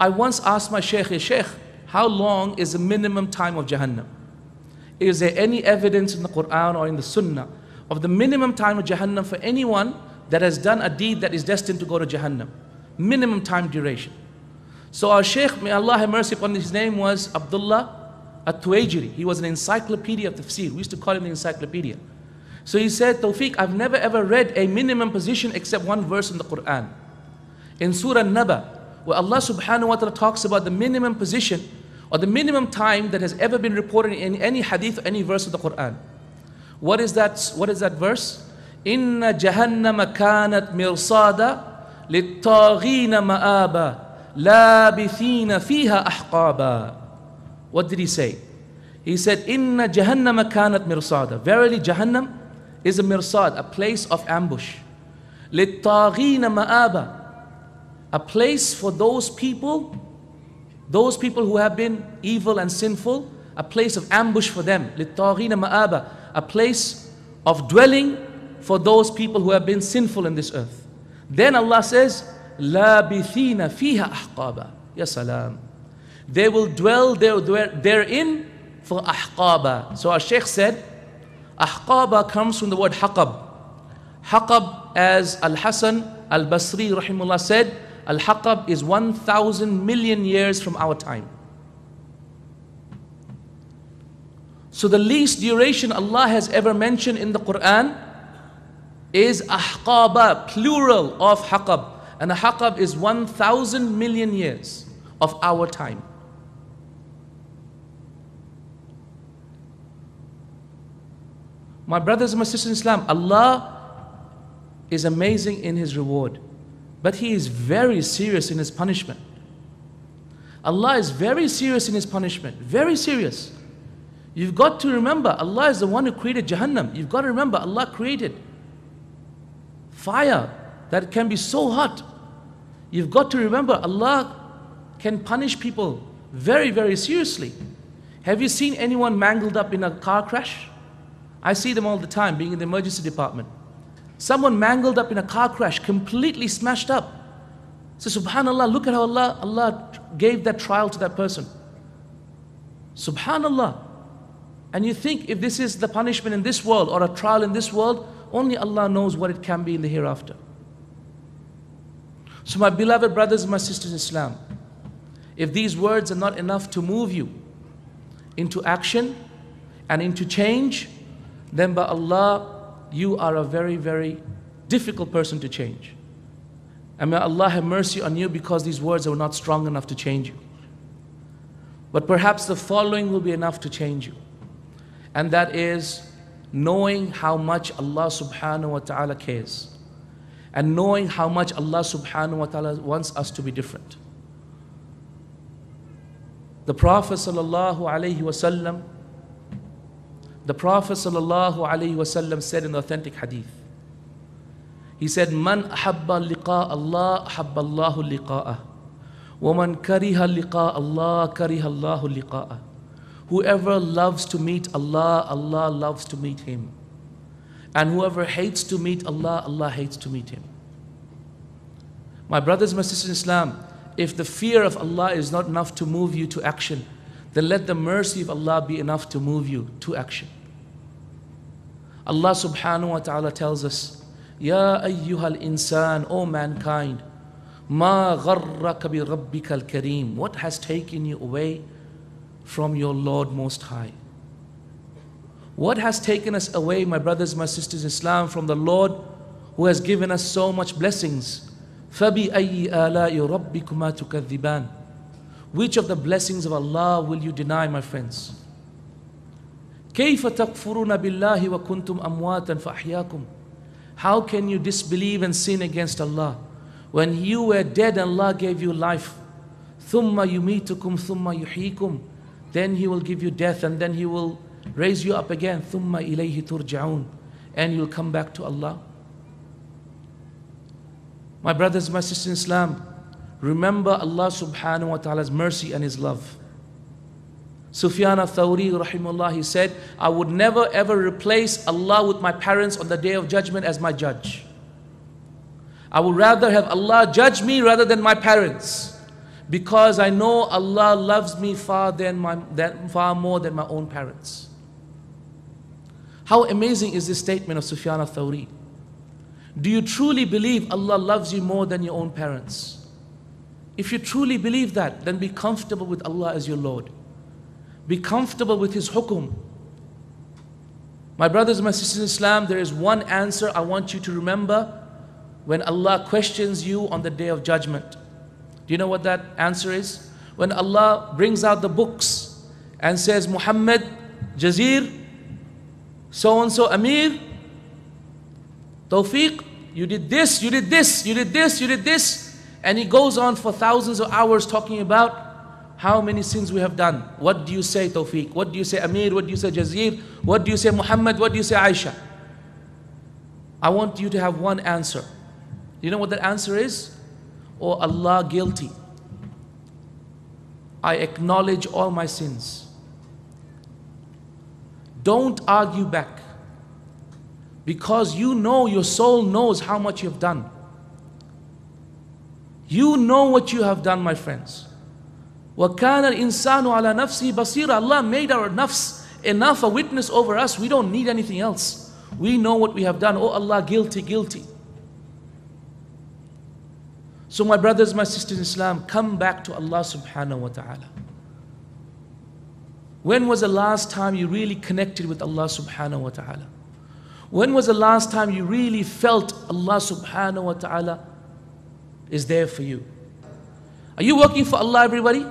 I once asked my Shaykh, hey, Shaykh, how long is the minimum time of Jahannam? Is there any evidence in the Quran or in the Sunnah of the minimum time of Jahannam for anyone that has done a deed that is destined to go to Jahannam? Minimum time duration. So our Shaykh, may Allah have mercy upon his name, was Abdullah At-Tuwaijiri. He was an encyclopedia of tafsir. We used to call him the encyclopedia. So he said, Tawfiq, I've never ever read a minimum position except one verse in the Quran. In Surah An-Naba, where Allah subhanahu wa ta'ala talks about the minimum position or the minimum time that has ever been reported in any hadith or any verse of the Quran. What is that, what is that verse? Inna jahannama kanat mirsada لِلطَّاغِينَ مَآبًا لَابِثِينَ فِيهَا أَحْقَابًا. What did he say? He said, إِنَّ جَهَنَّمَ كَانَتْ مِرْصَادًا. Verily Jahannam is a mirsad, a place of ambush. لِلطَّاغِينَ مَآبًا, a place for those people, those people who have been evil and sinful, a place of ambush for them. لِلطَّاغِينَ مَآبًا, a place of dwelling for those people who have been sinful in this earth. Then Allah says, لَابِثِينَ فِيهَا أَحْقَابًا. Ya salam. They will dwell therein for ahqaba. So our Shaykh said, ahqaba comes from the word haqab. Haqab, as Al-Hasan Al-Basri rahimullah said, Al-Haqab is one thousand million years from our time. So the least duration Allah has ever mentioned in the Quran is ahqaba, plural of haqab, and a haqab is one thousand million years of our time. My brothers and my sisters in Islam, Allah is amazing in his reward, but he is very serious in his punishment. Allah is very serious in his punishment, very serious. You've got to remember, Allah is the one who created Jahannam. You've got to remember, Allah created fire that can be so hot. You've got to remember, Allah can punish people very, very seriously. Have you seen anyone mangled up in a car crash? I see them all the time, being in the emergency department. Someone mangled up in a car crash, completely smashed up. So subhanAllah, look at how Allah, Allah gave that trial to that person. SubhanAllah. And you think if this is the punishment in this world or a trial in this world, only Allah knows what it can be in the hereafter. So my beloved brothers and my sisters in Islam, if these words are not enough to move you into action and into change, then by Allah, you are a very, very difficult person to change. And may Allah have mercy on you, because these words are not strong enough to change you. But perhaps the following will be enough to change you. And that is knowing how much Allah subhanahu wa ta'ala cares. And knowing how much Allah subhanahu wa ta'ala wants us to be different. The Prophet sallallahu alayhi wasallam, the Prophet sallallahu alayhi wasallam said in the authentic hadith, he said, "Man ahabba liqa Allah, ahabba Allahu liqa'ah. Wa man kariha liqa Allah, kariha Allahu liqa'ah." Whoever loves to meet Allah, Allah loves to meet him. And whoever hates to meet Allah, Allah hates to meet him. My brothers and my sisters in Islam, if the fear of Allah is not enough to move you to action, then let the mercy of Allah be enough to move you to action. Allah subhanahu wa ta'ala tells us, "Ya ayyuhal insan, O mankind, ma gharraka bi rabbikal kareem." What has taken you away from your Lord Most High? What has taken us away, my brothers, my sisters in Islam, from the Lord who has given us so much blessings? فَبِأَيِّ آلَاءِ رَبِّكُمَا تُكَذِّبَانِ. Which of the blessings of Allah will you deny, my friends? كَيْفَ تَكْفُرُونَ بِاللَّهِ وَكُنْتُمْ أَمْوَاتًا فَأَحْيَاكُمْ. How can you disbelieve and sin against Allah when you were dead and Allah gave you life? ثُمَّ يُمِيتُكُمْ ثُمَّ يُحْيِيكُمْ. Then He will give you death, and then He will raise you up again. ثُمَّ إِلَيْهِ تُرْجَعُونَ. And you'll come back to Allah. My brothers, my sisters in Islam, remember Allah subhanahu wa ta'ala's mercy and His love. Sufyan al-Thawri rahimahullah, he said, "I would never ever replace Allah with my parents on the Day of Judgment as my judge. I would rather have Allah judge me rather than my parents, because I know Allah loves me far, than my, than, far more than my own parents." How amazing is this statement of Sufyan al-Thawri? Do you truly believe Allah loves you more than your own parents? If you truly believe that, then be comfortable with Allah as your Lord. Be comfortable with His hukum. My brothers and my sisters in Islam, there is one answer I want you to remember when Allah questions you on the Day of Judgment. Do you know what that answer is? When Allah brings out the books and says, "Muhammad, Jazir, so-and-so, Amir, Tawfiq, you did this, you did this, you did this, you did this." And he goes on for thousands of hours talking about how many sins we have done. What do you say, Tawfiq? What do you say, Amir? What do you say, Jazir? What do you say, Muhammad? What do you say, Aisha? I want you to have one answer. You know what that answer is? "Oh Allah, guilty. I acknowledge all my sins." Don't argue back, because you know, your soul knows how much you have done. You know what you have done, my friends. وَكَانَ الْإِنسَانُ عَلَى نَفْسِهِ بَصِيرًا. Allah made our nafs enough a witness over us. We don't need anything else. We know what we have done. "Oh Allah, guilty, guilty." So my brothers, my sisters in Islam, come back to Allah subhanahu wa ta'ala. When was the last time you really connected with Allah subhanahu wa ta'ala? When was the last time you really felt Allah subhanahu wa ta'ala is there for you? Are you working for Allah, everybody?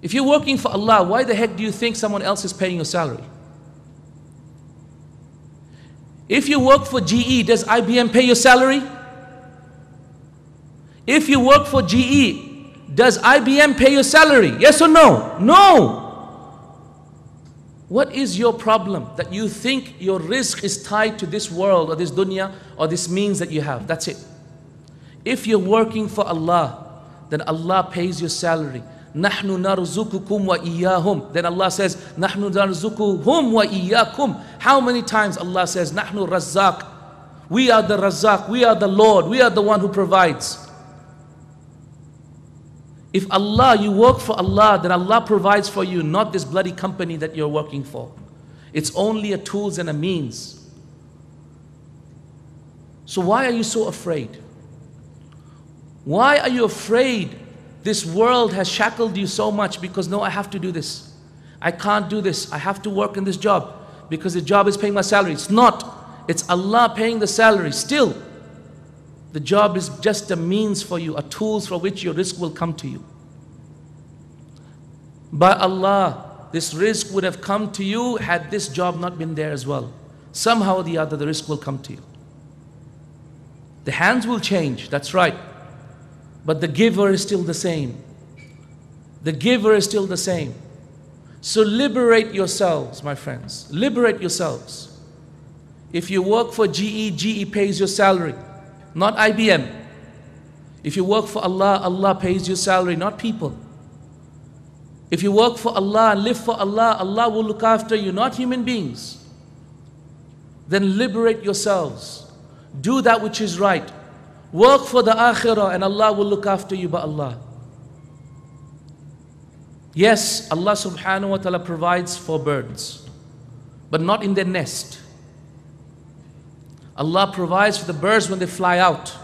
If you're working for Allah, why the heck do you think someone else is paying your salary? If you work for G E, does I B M pay your salary? If you work for G E, does I B M pay your salary? Yes or no? No! What is your problem that you think your rizq is tied to this world or this dunya or this means that you have? That's it. If you're working for Allah, then Allah pays your salary, Nahnu narzukukum wa iyyahum. Then Allah says, Nahnu narzukuhum wa iyyakum. How many times Allah says, Nahnu razzaq. We are the razzaq. We are the Lord. We are the one who provides. If Allah, you work for Allah, then Allah provides for you, not this bloody company that you're working for. It's only a tools and a means. So why are you so afraid? Why are you afraid? This world has shackled you so much because, no, I have to do this. I can't do this. I have to work in this job because the job is paying my salary. It's not. It's Allah paying the salary. Still, the job is just a means for you, a tool for which your rizq will come to you. By Allah, this rizq would have come to you had this job not been there as well. Somehow or the other, the rizq will come to you. The hands will change, that's right. But the giver is still the same. The giver is still the same. So liberate yourselves, my friends. Liberate yourselves. If you work for G E, G E pays your salary, not I B M. If you work for Allah, Allah pays your salary, not people. If you work for Allah and live for Allah, Allah will look after you, not human beings. Then liberate yourselves. Do that which is right. Work for the akhirah and Allah will look after you by Allah. Yes, Allah subhanahu wa ta'ala provides for birds, but not in their nest. Allah provides for the birds when they fly out.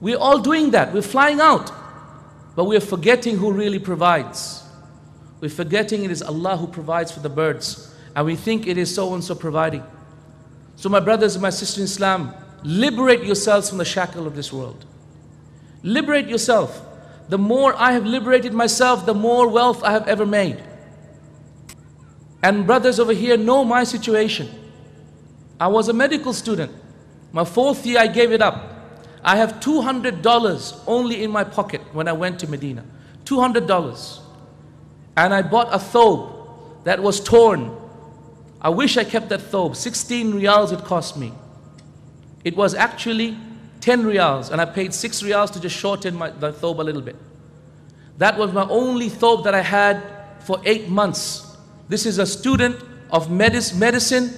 We're all doing that. We're flying out, but we're forgetting who really provides. We're forgetting it is Allah who provides for the birds, and we think it is so-and-so providing. So my brothers and my sisters in Islam, liberate yourselves from the shackle of this world. Liberate yourself. The more I have liberated myself, the more wealth I have ever made. And brothers over here know my situation. I was a medical student. My fourth year I gave it up. I have two hundred dollars only in my pocket when I went to Medina. two hundred dollars. And I bought a thobe that was torn. I wish I kept that thobe. sixteen riyals it cost me. It was actually ten riyals and I paid six riyals to just shorten my the thobe a little bit. That was my only thobe that I had for eight months. This is a student of medicine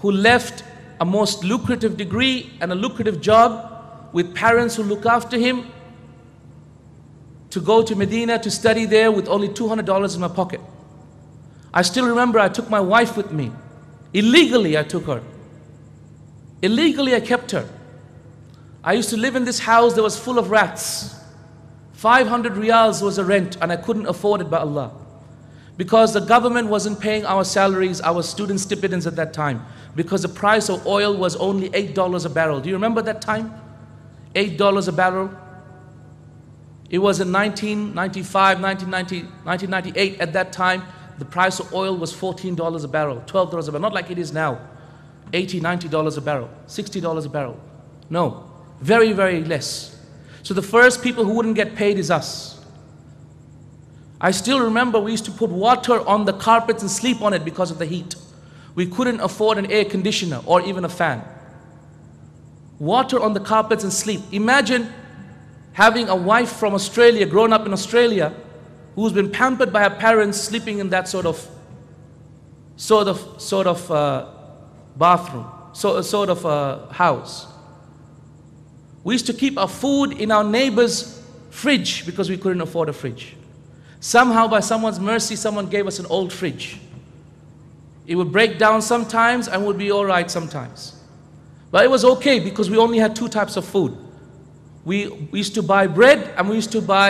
who left a most lucrative degree and a lucrative job with parents who look after him to go to Medina to study there with only two hundred dollars in my pocket. I still remember I took my wife with me. Illegally I took her. Illegally, I kept her. I used to live in this house that was full of rats. five hundred riyals was the rent and I couldn't afford it by Allah. Because the government wasn't paying our salaries, our student stipends at that time. Because the price of oil was only eight dollars a barrel. Do you remember that time? eight dollars a barrel. It was in nineteen ninety-five, nineteen ninety, nineteen ninety-eight. At that time, the price of oil was fourteen dollars a barrel, twelve dollars a barrel, not like it is now. eighty, ninety dollars a barrel, sixty dollars a barrel. No, very, very less. So the first people who wouldn't get paid is us. I still remember we used to put water on the carpets and sleep on it because of the heat. We couldn't afford an air conditioner or even a fan. Water on the carpets and sleep. Imagine having a wife from Australia, grown up in Australia, who's been pampered by her parents, sleeping in that sort of, sort of, sort of, uh, bathroom, so a sort of a house. We used to keep our food in our neighbor's fridge because we couldn't afford a fridge. Somehow by someone's mercy, someone gave us an old fridge. It would break down sometimes and would be all right sometimes. But it was okay because we only had two types of food. We, we used to buy bread and we used to buy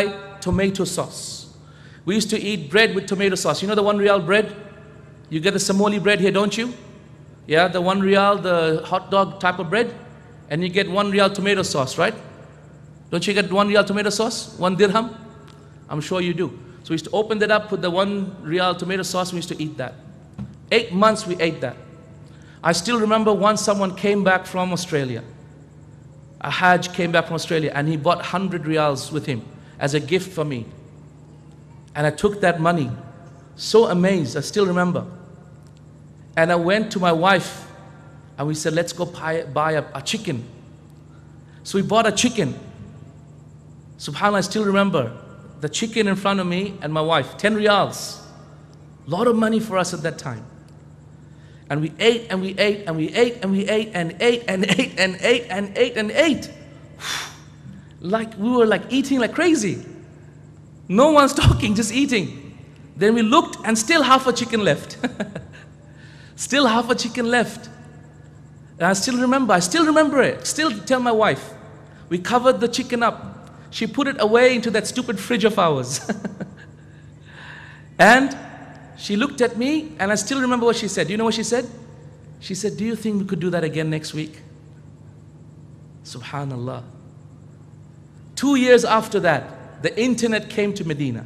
tomato sauce. We used to eat bread with tomato sauce. You know the one real bread? You get the Samoli bread here, don't you? Yeah, the one real, the hot dog type of bread, and you get one real tomato sauce, right? Don't you get one real tomato sauce? One dirham? I'm sure you do. So we used to open that up, put the one real tomato sauce, and we used to eat that. Eight months we ate that. I still remember once someone came back from Australia. A Hajj came back from Australia, and he bought one hundred riyals with him as a gift for me. And I took that money. So amazed, I still remember. And I went to my wife and we said, let's go buy, buy a, a chicken. So we bought a chicken. SubhanAllah, I still remember. the chicken in front of me and my wife, ten riyals. A lot of money for us at that time. And we ate and we ate and we ate and we ate and ate and ate and ate and ate and ate. Like we were like eating like crazy. No one's talking, just eating. Then we looked and still half a chicken left. Still half a chicken left. And I still remember, I still remember it. Still tell my wife. We covered the chicken up. She put it away into that stupid fridge of ours. And she looked at me, and I still remember what she said. Do you know what she said? She said, "Do you think we could do that again next week?" Subhanallah. Two years after that, the internet came to Medina.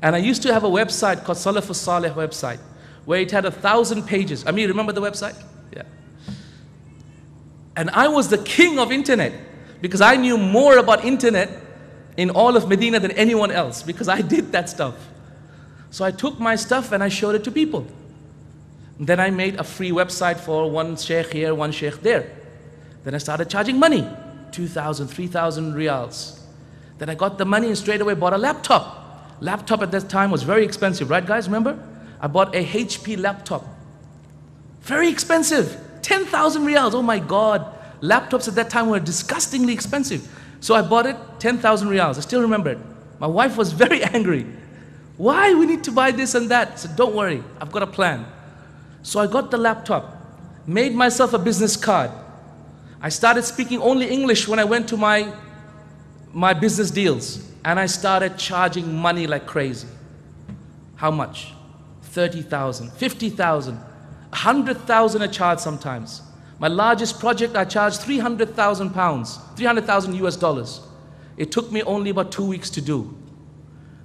And I used to have a website called Salafus Saleh website, where it had a thousand pages. I mean, remember the website? Yeah. And I was the king of internet, because I knew more about internet in all of Medina than anyone else, because I did that stuff. So I took my stuff and I showed it to people. And then I made a free website for one sheikh here, one sheikh there. Then I started charging money, two thousand, three thousand riyals. Then I got the money and straight away bought a laptop. Laptop at that time was very expensive, right guys, remember? I bought a H P laptop. Very expensive, ten thousand riyals, oh my God. Laptops at that time were disgustingly expensive. So I bought it, ten thousand riyals, I still remember it. My wife was very angry. Why we need to buy this and that? I said, don't worry, I've got a plan. So I got the laptop, made myself a business card. I started speaking only English when I went to my, my business deals. And I started charging money like crazy. How much? thirty thousand, fifty thousand, a hundred thousand I charge sometimes. My largest project I charged three hundred thousand pounds, three hundred thousand U S dollars. It took me only about two weeks to do.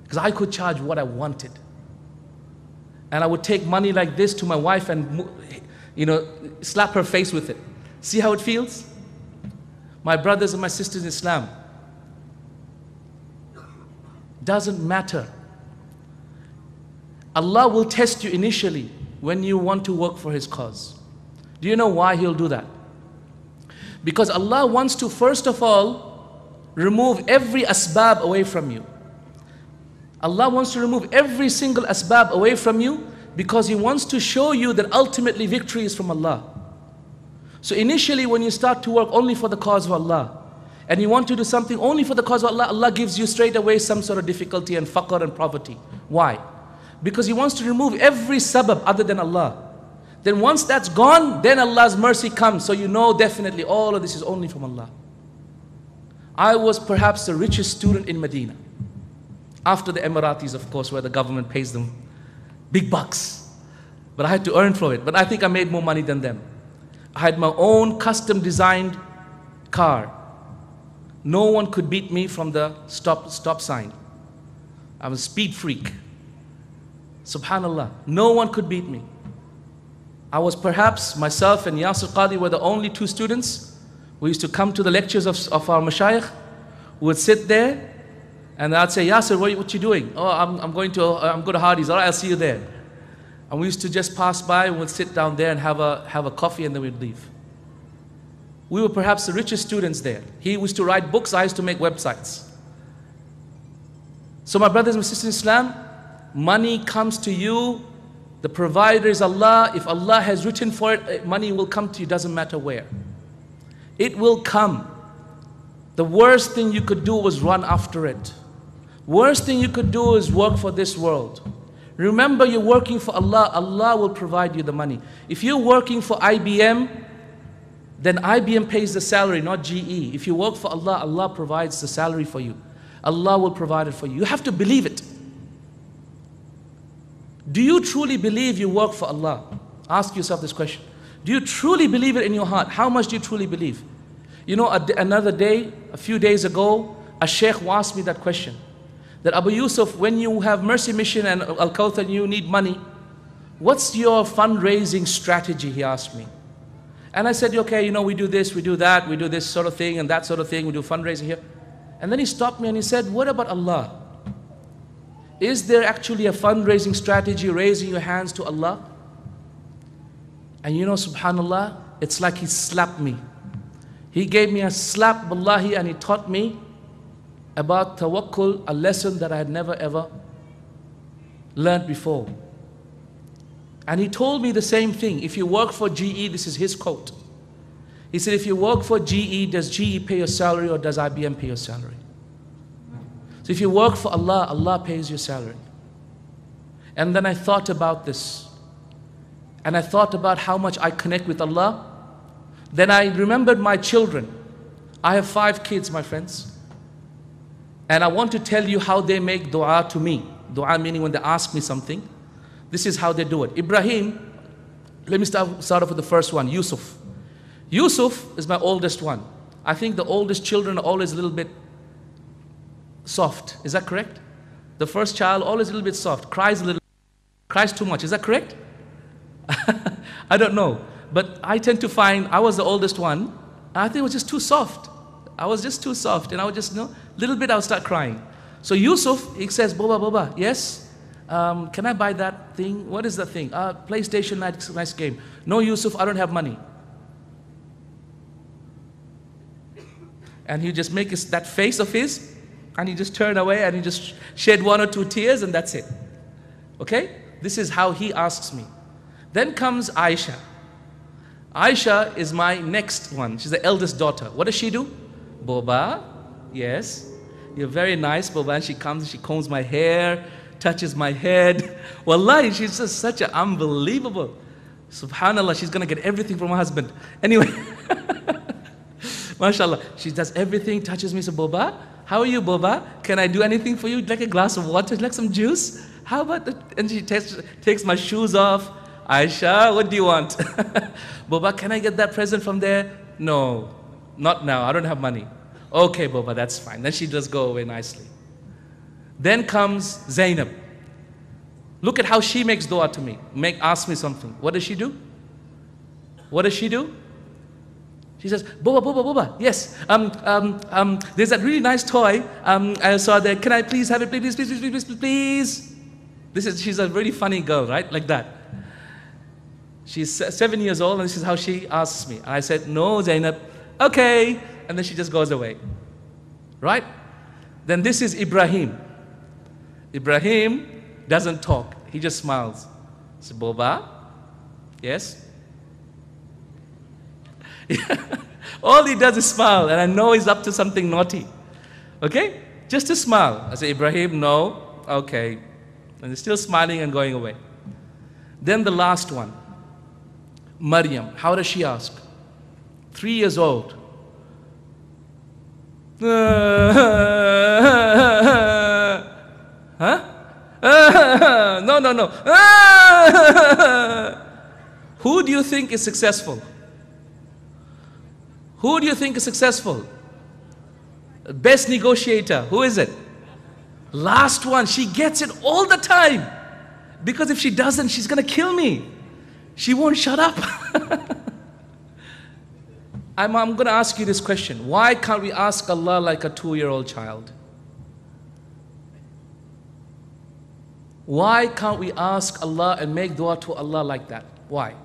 Because I could charge what I wanted. And I would take money like this to my wife and, you know, slap her face with it. See how it feels? My brothers and my sisters in Islam, doesn't matter. Allah will test you initially when you want to work for His cause. Do you know why He'll do that? Because Allah wants to, first of all, remove every asbab away from you. Allah wants to remove every single asbab away from you, because He wants to show you that ultimately victory is from Allah. So initially when you start to work only for the cause of Allah, and you want to do something only for the cause of Allah, Allah gives you straight away some sort of difficulty and faqr and poverty. Why? Because He wants to remove every sabab other than Allah. Then once that's gone, then Allah's mercy comes. So you know definitely all of this is only from Allah. I was perhaps the richest student in Medina. After the Emiratis, of course, where the government pays them big bucks. But I had to earn for it. But I think I made more money than them. I had my own custom designed car. No one could beat me from the stop, stop sign. I was a speed freak. Subhanallah, no one could beat me. I was perhaps, myself and Yasir Qadi were the only two students. We used to come to the lectures of, of our mashayikh. We would sit there. And I'd say, Yasir, what, what you doing? Oh, I'm, I'm going to uh, I'm going to Hardee's. All right, I'll see you there. And we used to just pass by and we'd sit down there and have a, have a coffee and then we'd leave. We were perhaps the richest students there. He used to write books, I used to make websites. So my brothers and sisters in Islam, money comes to you. The provider is Allah. If Allah has written for it, money will come to you, doesn't matter where. It will come. The worst thing you could do was run after it. Worst thing you could do is work for this world. Remember, you're working for Allah. Allah will provide you the money. If you're working for I B M, then I B M pays the salary, not G E. If you work for Allah, Allah provides the salary for you. Allah will provide it for you. You have to believe it. Do you truly believe you work for Allah? Ask yourself this question. Do you truly believe it in your heart? How much do you truly believe? You know, another day, a few days ago, a sheikh asked me that question. That Abu Yusuf, when you have Mercy Mission and Al-Kawthar and you need money, what's your fundraising strategy, he asked me. And I said, okay, you know, we do this, we do that, we do this sort of thing and that sort of thing, we do fundraising here. And then he stopped me and he said, what about Allah? Is there actually a fundraising strategy, raising your hands to Allah? And you know, subhanAllah, it's like he slapped me. He gave me a slap, wallahi, and he taught me about tawakkul, a lesson that I had never ever learned before. And he told me the same thing. If you work for G E, this is his quote. He said, if you work for G E, does G E pay your salary or does I B M pay your salary? So if you work for Allah, Allah pays your salary. And then I thought about this. And I thought about how much I connect with Allah. Then I remembered my children. I have five kids, my friends. And I want to tell you how they make dua to me. Dua meaning when they ask me something, this is how they do it. Ibrahim, let me start, start off with the first one, Yusuf. Yusuf is my oldest one. I think the oldest children are always a little bit soft. Is that correct? The first child always a little bit soft, cries a little, cries too much. Is that correct? I don't know. But I tend to find, I was the oldest one, I think it was just too soft. I was just too soft and I would just, you know, little bit I would start crying. So Yusuf, he says, Baba, Baba, yes? Um, can I buy that thing? What is that thing? Uh, PlayStation, nice, nice game. No, Yusuf, I don't have money. And he just make his, that face of his, and he just turned away and he just shed one or two tears and that's it. Okay? This is how he asks me. Then comes Aisha. Aisha is my next one. She's the eldest daughter. What does she do? Boba, yes, you're very nice, Boba. And she comes and she combs my hair, touches my head. Wallahi, she's just such an unbelievable. Subhanallah, she's gonna get everything from her husband. Anyway, mashallah, she does everything, touches me. So, Boba, how are you, Boba? Can I do anything for you? Like a glass of water, like some juice? How about that? And she takes, takes my shoes off. Aisha, what do you want? Boba, can I get that present from there? No, not now, I don't have money. Okay, Boba, that's fine. Then she just go away nicely. Then comes Zainab. Look at how she makes dua to me. Make, ask me something. What does she do? What does she do? She says, Boba, Boba, Boba, yes. Um, um, um, there's that really nice toy. Um, I saw there. Can I please have it? Please, please, please, please, please, please. This is, she's a really funny girl, right? Like that. She's seven years old, and this is how she asks me. And I said, no, Zainab. Okay. And then she just goes away. Right? Then this is Ibrahim. Ibrahim doesn't talk. He just smiles. He says, Boba, yes? All he does is smile, and I know he's up to something naughty. Okay? Just a smile. I say, Ibrahim, no. Okay. And he's still smiling and going away. Then the last one, Maryam. How does she ask? Three years old. Huh? No, no, no. Who do you think is successful? Who do you think is successful? Best negotiator. Who is it? Last one. She gets it all the time. Because if she doesn't, she's going to kill me. She won't shut up. I'm, I'm going to ask you this question. Why can't we ask Allah like a two-year-old child? Why can't we ask Allah and make dua to Allah like that? Why?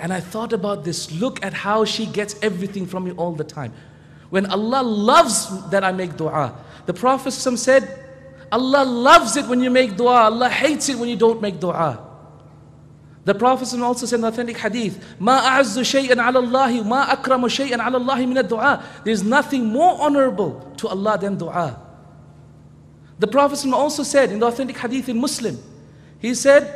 And I thought about this. Look at how she gets everything from me all the time. When Allah loves that I make dua. The Prophet said, Allah loves it when you make dua. Allah hates it when you don't make dua. The Prophet also said in authentic hadith, "Ma a'azzu shay'an 'ala Allahi, ma akramu shay'an 'ala Allahi min ad-du'a." There's nothing more honorable to Allah than dua. The Prophet also said in the authentic hadith in Muslim, he said,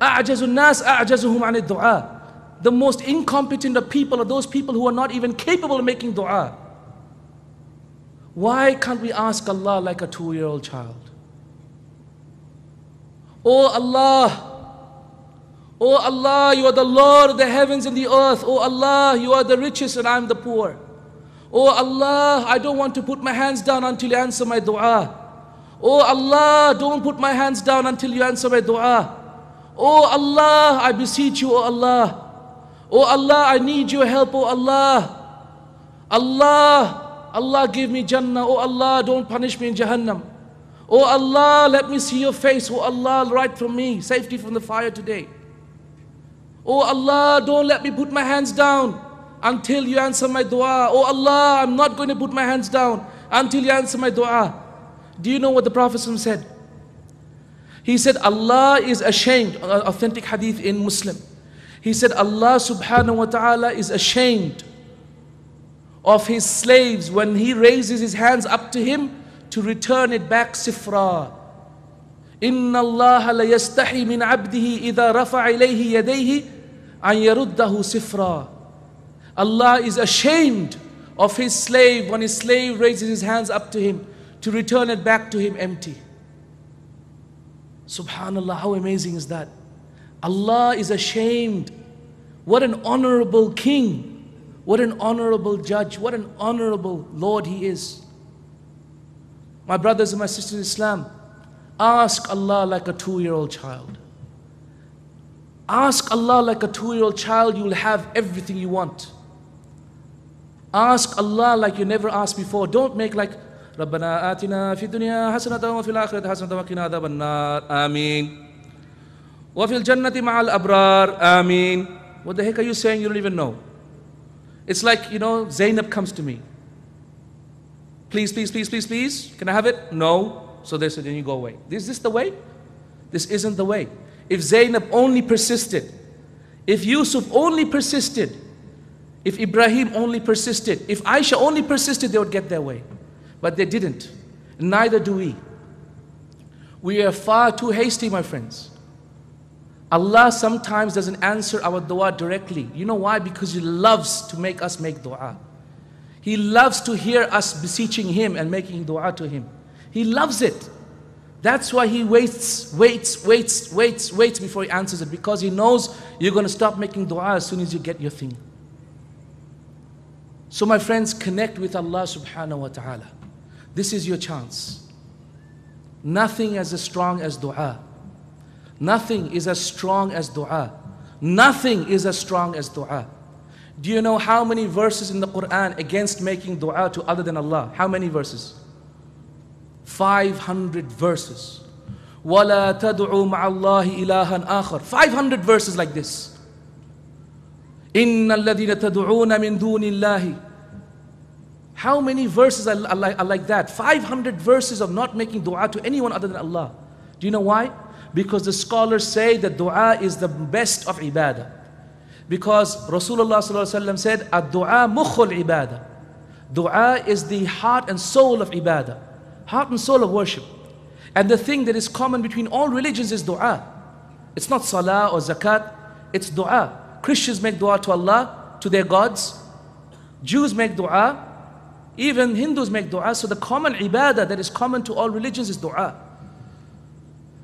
"A'jazu an-nas a'jazuhum 'an ad-du'a." The most incompetent of people are those people who are not even capable of making dua. Why can't we ask Allah like a two-year-old child? Oh Allah, oh Allah, you are the Lord of the heavens and the earth. Oh Allah, you are the richest and I am the poor. Oh Allah, I don't want to put my hands down until you answer my dua. Oh Allah, don't put my hands down until you answer my dua. Oh Allah, I beseech you, oh Allah. Oh Allah, I need your help, oh Allah. Allah, Allah give me Jannah. Oh Allah, don't punish me in Jahannam. Oh Allah, let me see your face. Oh Allah, right from me, safety from the fire today. Oh Allah, don't let me put my hands down until you answer my dua. Oh Allah, I'm not going to put my hands down until you answer my dua. Do you know what the Prophet said? He said, Allah is ashamed. Authentic hadith in Muslim. He said, Allah subhanahu wa ta'ala is ashamed of his slaves when he raises his hands up to him to return it back sifra. Inna Allah la yastahi min abdihi idha rafa'a ilayhi yadayhi an yaruddahu sifra. Allah is ashamed of his slave when his slave raises his hands up to him to return it back to him empty. Subhanallah, how amazing is that? Allah is ashamed. What an honorable king. What an honorable judge. What an honorable Lord he is. My brothers and my sisters in Islam, ask Allah like a two-year-old child. Ask Allah like a two-year-old child, you will have everything you want. Ask Allah like you never asked before. Don't make like, رَبَّنَا آتِنَا فِي الدُّنْيَا حَسَنَةً وَفِي الْآخِرَةِ حَسَنَةً وَقِنَا عَذَابَ النَّارِ آمين وَفِي الْجَنَّةِ مَعَ الْأَبْرَارِ آمين. What the heck are you saying? You don't even know. It's like, you know, Zainab comes to me. Please, please, please, please, please. Can I have it? No. So they said, then you go away. Is this the way? This isn't the way. If Zainab only persisted, if Yusuf only persisted, if Ibrahim only persisted, if Aisha only persisted, they would get their way. But they didn't. Neither do we. We are far too hasty, my friends. Allah sometimes doesn't answer our dua directly. You know why? Because He loves to make us make dua. He loves to hear us beseeching Him and making dua to Him. He loves it. That's why He waits, waits, waits, waits, waits before He answers it. Because He knows you're going to stop making dua as soon as you get your thing. So my friends, connect with Allah subhanahu wa ta'ala. This is your chance. Nothing as strong as dua. Nothing is as strong as dua. Nothing is as strong as dua. Do you know how many verses in the Quran against making dua to other than Allah? How many verses? five hundred verses. وَلَا تَدْعُوا مَعَ اللَّهِ إِلَهًا آخَرٍ. five hundred verses like this. إِنَّ الَّذِينَ تَدْعُونَ مِن دُونِ اللَّهِ. How many verses are like that? five hundred verses of not making dua to anyone other than Allah. Do you know why? Because the scholars say that dua is the best of ibadah. Because Rasulullah ﷺ said, ad-dua mukhul ibadah. Dua is the heart and soul of ibadah. Heart and soul of worship. And the thing that is common between all religions is dua. It's not salah or zakat, it's dua. Christians make dua to Allah, to their gods. Jews make dua. Even Hindus make dua. So the common ibadah that is common to all religions is dua.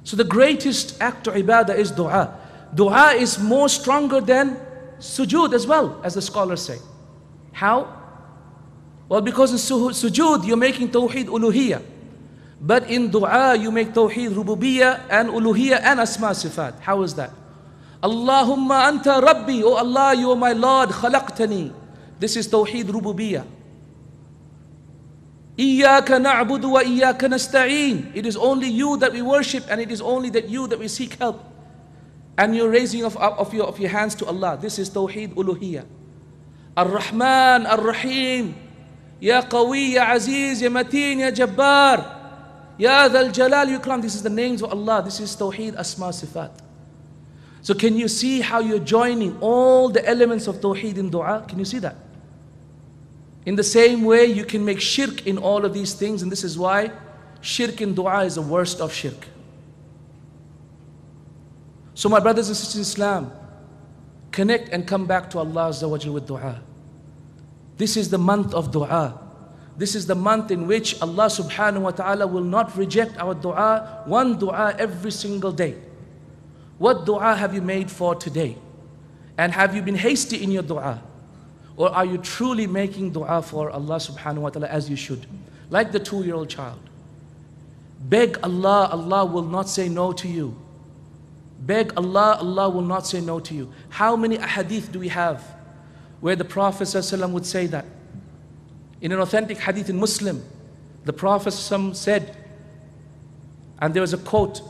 So the greatest act of ibadah is dua. Dua is more stronger than sujood as well, as the scholars say. How? Well, because in sujood you're making tawheed uluhiyya. But in dua you make tawheed rububiyya and uluhiyya and asma sifat. How is that? Allahumma anta rabbi. Oh Allah, you are my Lord. Khalaqtani. This is tawheed rububiyya. Iyaka na'budu wa iyaka nasta'een. It is only you that we worship and it is only that you that we seek help. And your raising of, of, your, of your hands to Allah. This is Tawheed Uluhiyya. Ar-Rahman, Ar-Rahim. Ya Qawi, Ya Aziz, Ya Mateen, Ya Jabbar. Ya Dhal Jalal, Ya Ikram. This is the names of Allah. This is Tawheed Asma Sifat. So can you see how you're joining all the elements of Tawheed in dua? Can you see that? In the same way, you can make shirk in all of these things, and this is why shirk in dua is the worst of shirk. So my brothers and sisters in Islam, connect and come back to Allah Azza wa Jalla with dua. This is the month of dua. This is the month in which Allah subhanahu wa ta'ala will not reject our dua, one dua every single day. What dua have you made for today? And have you been hasty in your dua? Or are you truly making dua for Allah subhanahu wa ta'ala as you should? Like the two-year-old child. Beg Allah, Allah will not say no to you. Beg Allah, Allah will not say no to you. How many ahadith do we have where the Prophet ﷺ would say that? In an authentic hadith in Muslim, the Prophet ﷺ said, and there was a quote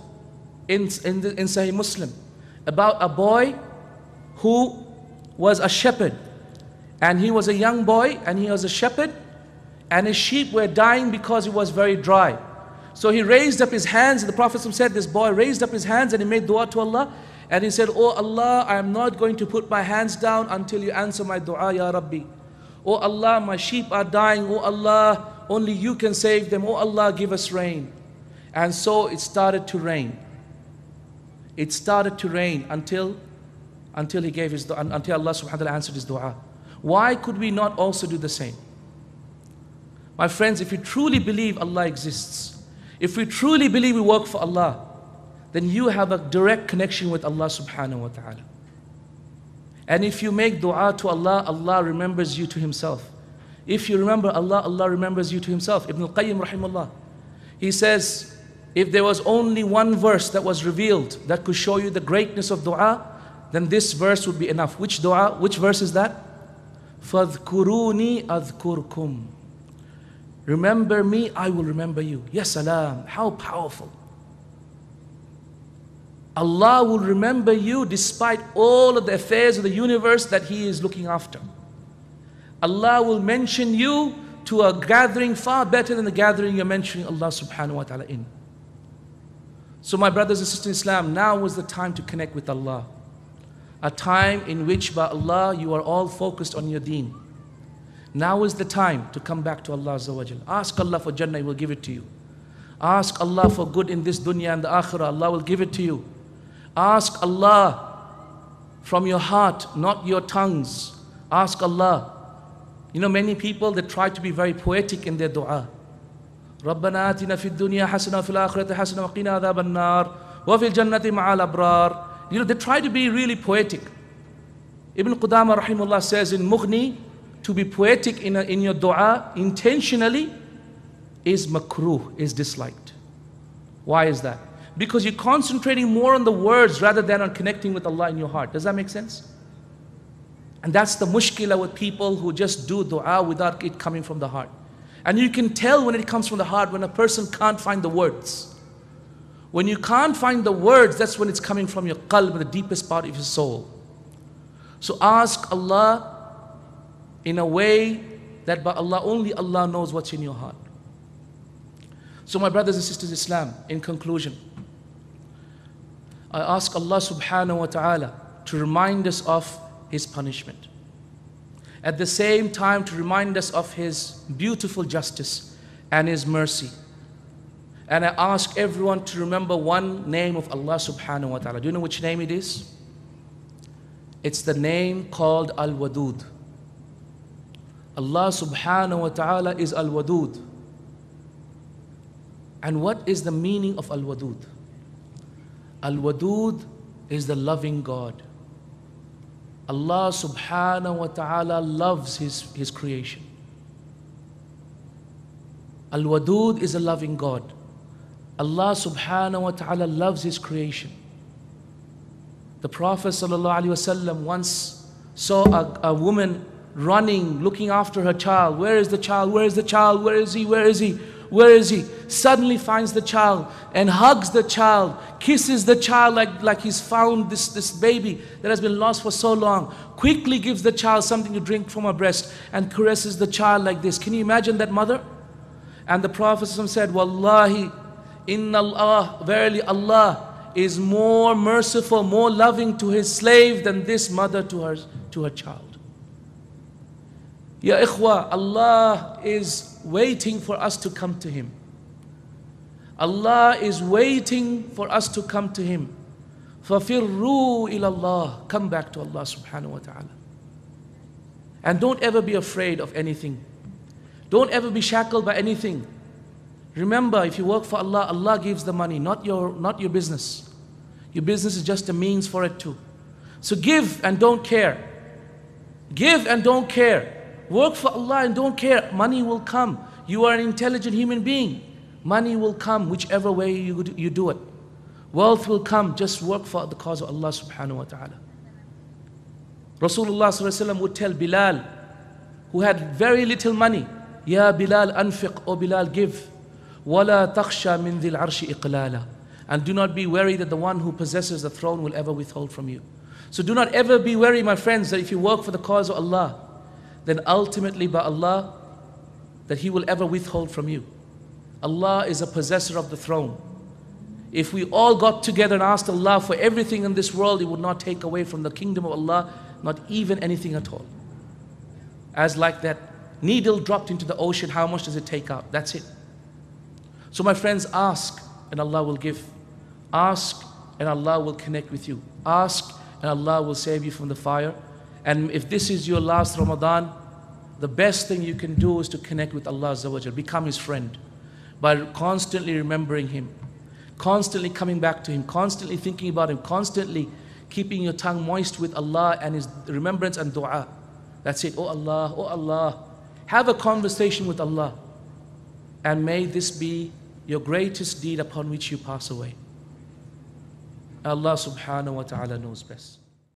in, in, in Sahih Muslim, about a boy who was a shepherd. And he was a young boy and he was a shepherd and his sheep were dying because it was very dry. So he raised up his hands, and the Prophet said, this boy raised up his hands and he made dua to Allah. And he said, "Oh Allah, I am not going to put my hands down until you answer my dua, Ya Rabbi. Oh Allah, my sheep are dying. Oh Allah, only you can save them. Oh Allah, give us rain." And so it started to rain. It started to rain until, until he gave his dua, until Allah subhanahu wa ta'ala answered his dua. Why could we not also do the same? My friends, if you truly believe Allah exists, if we truly believe we work for Allah, then you have a direct connection with Allah subhanahu wa ta'ala. And if you make dua to Allah, Allah remembers you to himself. If you remember Allah, Allah remembers you to himself. Ibn al-Qayyim rahimahullah, he says, if there was only one verse that was revealed that could show you the greatness of dua, then this verse would be enough. Which dua, which verse is that? فَاذْكُرُونِي أَذْكُرْكُمْ. Remember me, I will remember you. Ya salam, how powerful. Allah will remember you despite all of the affairs of the universe that He is looking after. Allah will mention you to a gathering far better than the gathering you're mentioning Allah subhanahu wa ta'ala in. So my brothers and sisters in Islam, now was the time to connect with Allah. A time in which by Allah you are all focused on your deen. Now is the time to come back to Allah Azza wa Jal. Ask Allah for Jannah, He will give it to you. Ask Allah for good in this dunya and the akhirah, Allah will give it to you. Ask Allah from your heart, not your tongues. Ask Allah. You know, many people, they try to be very poetic in their dua. رَبَّنَا آتِنَا فِي الدُّنْيَا حَسَنَةً وَفِي الْآخِرَةِ حَسَنَةً وَقِنَا عَذَابَ النَّارِ وَفِي الْجَنَّةِ مَعَ الْأَبْرَارِ. You know, they try to be really poetic. Ibn Qudama rahimullah says in Mughni, to be poetic in, a, in your dua intentionally is makruh, is disliked. Why is that? Because you're concentrating more on the words rather than on connecting with Allah in your heart. Does that make sense? And that's the mushkila with people who just do dua without it coming from the heart. And you can tell when it comes from the heart, when a person can't find the words. When you can't find the words, that's when it's coming from your qalb, the deepest part of your soul. So ask Allah in a way that by Allah, only Allah knows what's in your heart. So my brothers and sisters in Islam, in conclusion, I ask Allah subhanahu wa ta'ala to remind us of His punishment. At the same time, to remind us of His beautiful justice and His mercy. And I ask everyone to remember one name of Allah subhanahu wa ta'ala. Do you know which name it is? It's the name called Al-Wadud. Allah subhanahu wa ta'ala is Al-Wadud. And what is the meaning of Al-Wadud? Al-Wadud is the loving God. Allah subhanahu wa ta'ala loves His, His creation. Al-Wadud is a loving God. Allah subhanahu wa ta'ala loves His creation. The Prophet sallallahu alaihi wasallam once saw a, a woman running, looking after her child. Where is the child? Where is the child? Where is he? Where is he? Where is he? Suddenly finds the child and hugs the child, kisses the child like, like he's found this, this baby that has been lost for so long. Quickly gives the child something to drink from her breast and caresses the child like this. Can you imagine that mother? And the Prophet said, Wallahi, inna Allah, verily Allah is more merciful, more loving to His slave than this mother to her, to her child. Ya ikhwa, Allah is waiting for us to come to Him. Allah is waiting for us to come to Him. فَفِرُّوا إِلَى اللَّهِ. Come back to Allah subhanahu wa ta'ala. And don't ever be afraid of anything. Don't ever be shackled by anything. Remember, if you work for Allah, Allah gives the money, not your, not your business. Your business is just a means for it too. So give and don't care. Give and don't care. Work for Allah and don't care. Money will come. You are an intelligent human being. Money will come whichever way you do, you do it. Wealth will come. Just work for the cause of Allah subhanahu wa ta'ala. Rasulullah sallallahu alaihi wasallam would tell Bilal, who had very little money, Ya Bilal anfiq, O Bilal, give. Wala taqsha min dhil arshi iqlala. And do not be wary that the one who possesses the throne will ever withhold from you. So do not ever be wary, my friends, that if you work for the cause of Allah, then ultimately by Allah, that He will ever withhold from you. Allah is a possessor of the throne. If we all got together and asked Allah for everything in this world, it would not take away from the kingdom of Allah, not even anything at all. As like that needle dropped into the ocean, how much does it take out? That's it. So my friends, ask and Allah will give. Ask and Allah will connect with you. Ask and Allah will save you from the fire. And if this is your last Ramadan, the best thing you can do is to connect with Allah Azza wa Jal. Become His friend by constantly remembering Him, constantly coming back to Him, constantly thinking about Him, constantly keeping your tongue moist with Allah and His remembrance and dua. That's it. Oh Allah, oh Allah. Have a conversation with Allah, and may this be your greatest deed upon which you pass away. Allah subhanahu wa ta'ala knows best.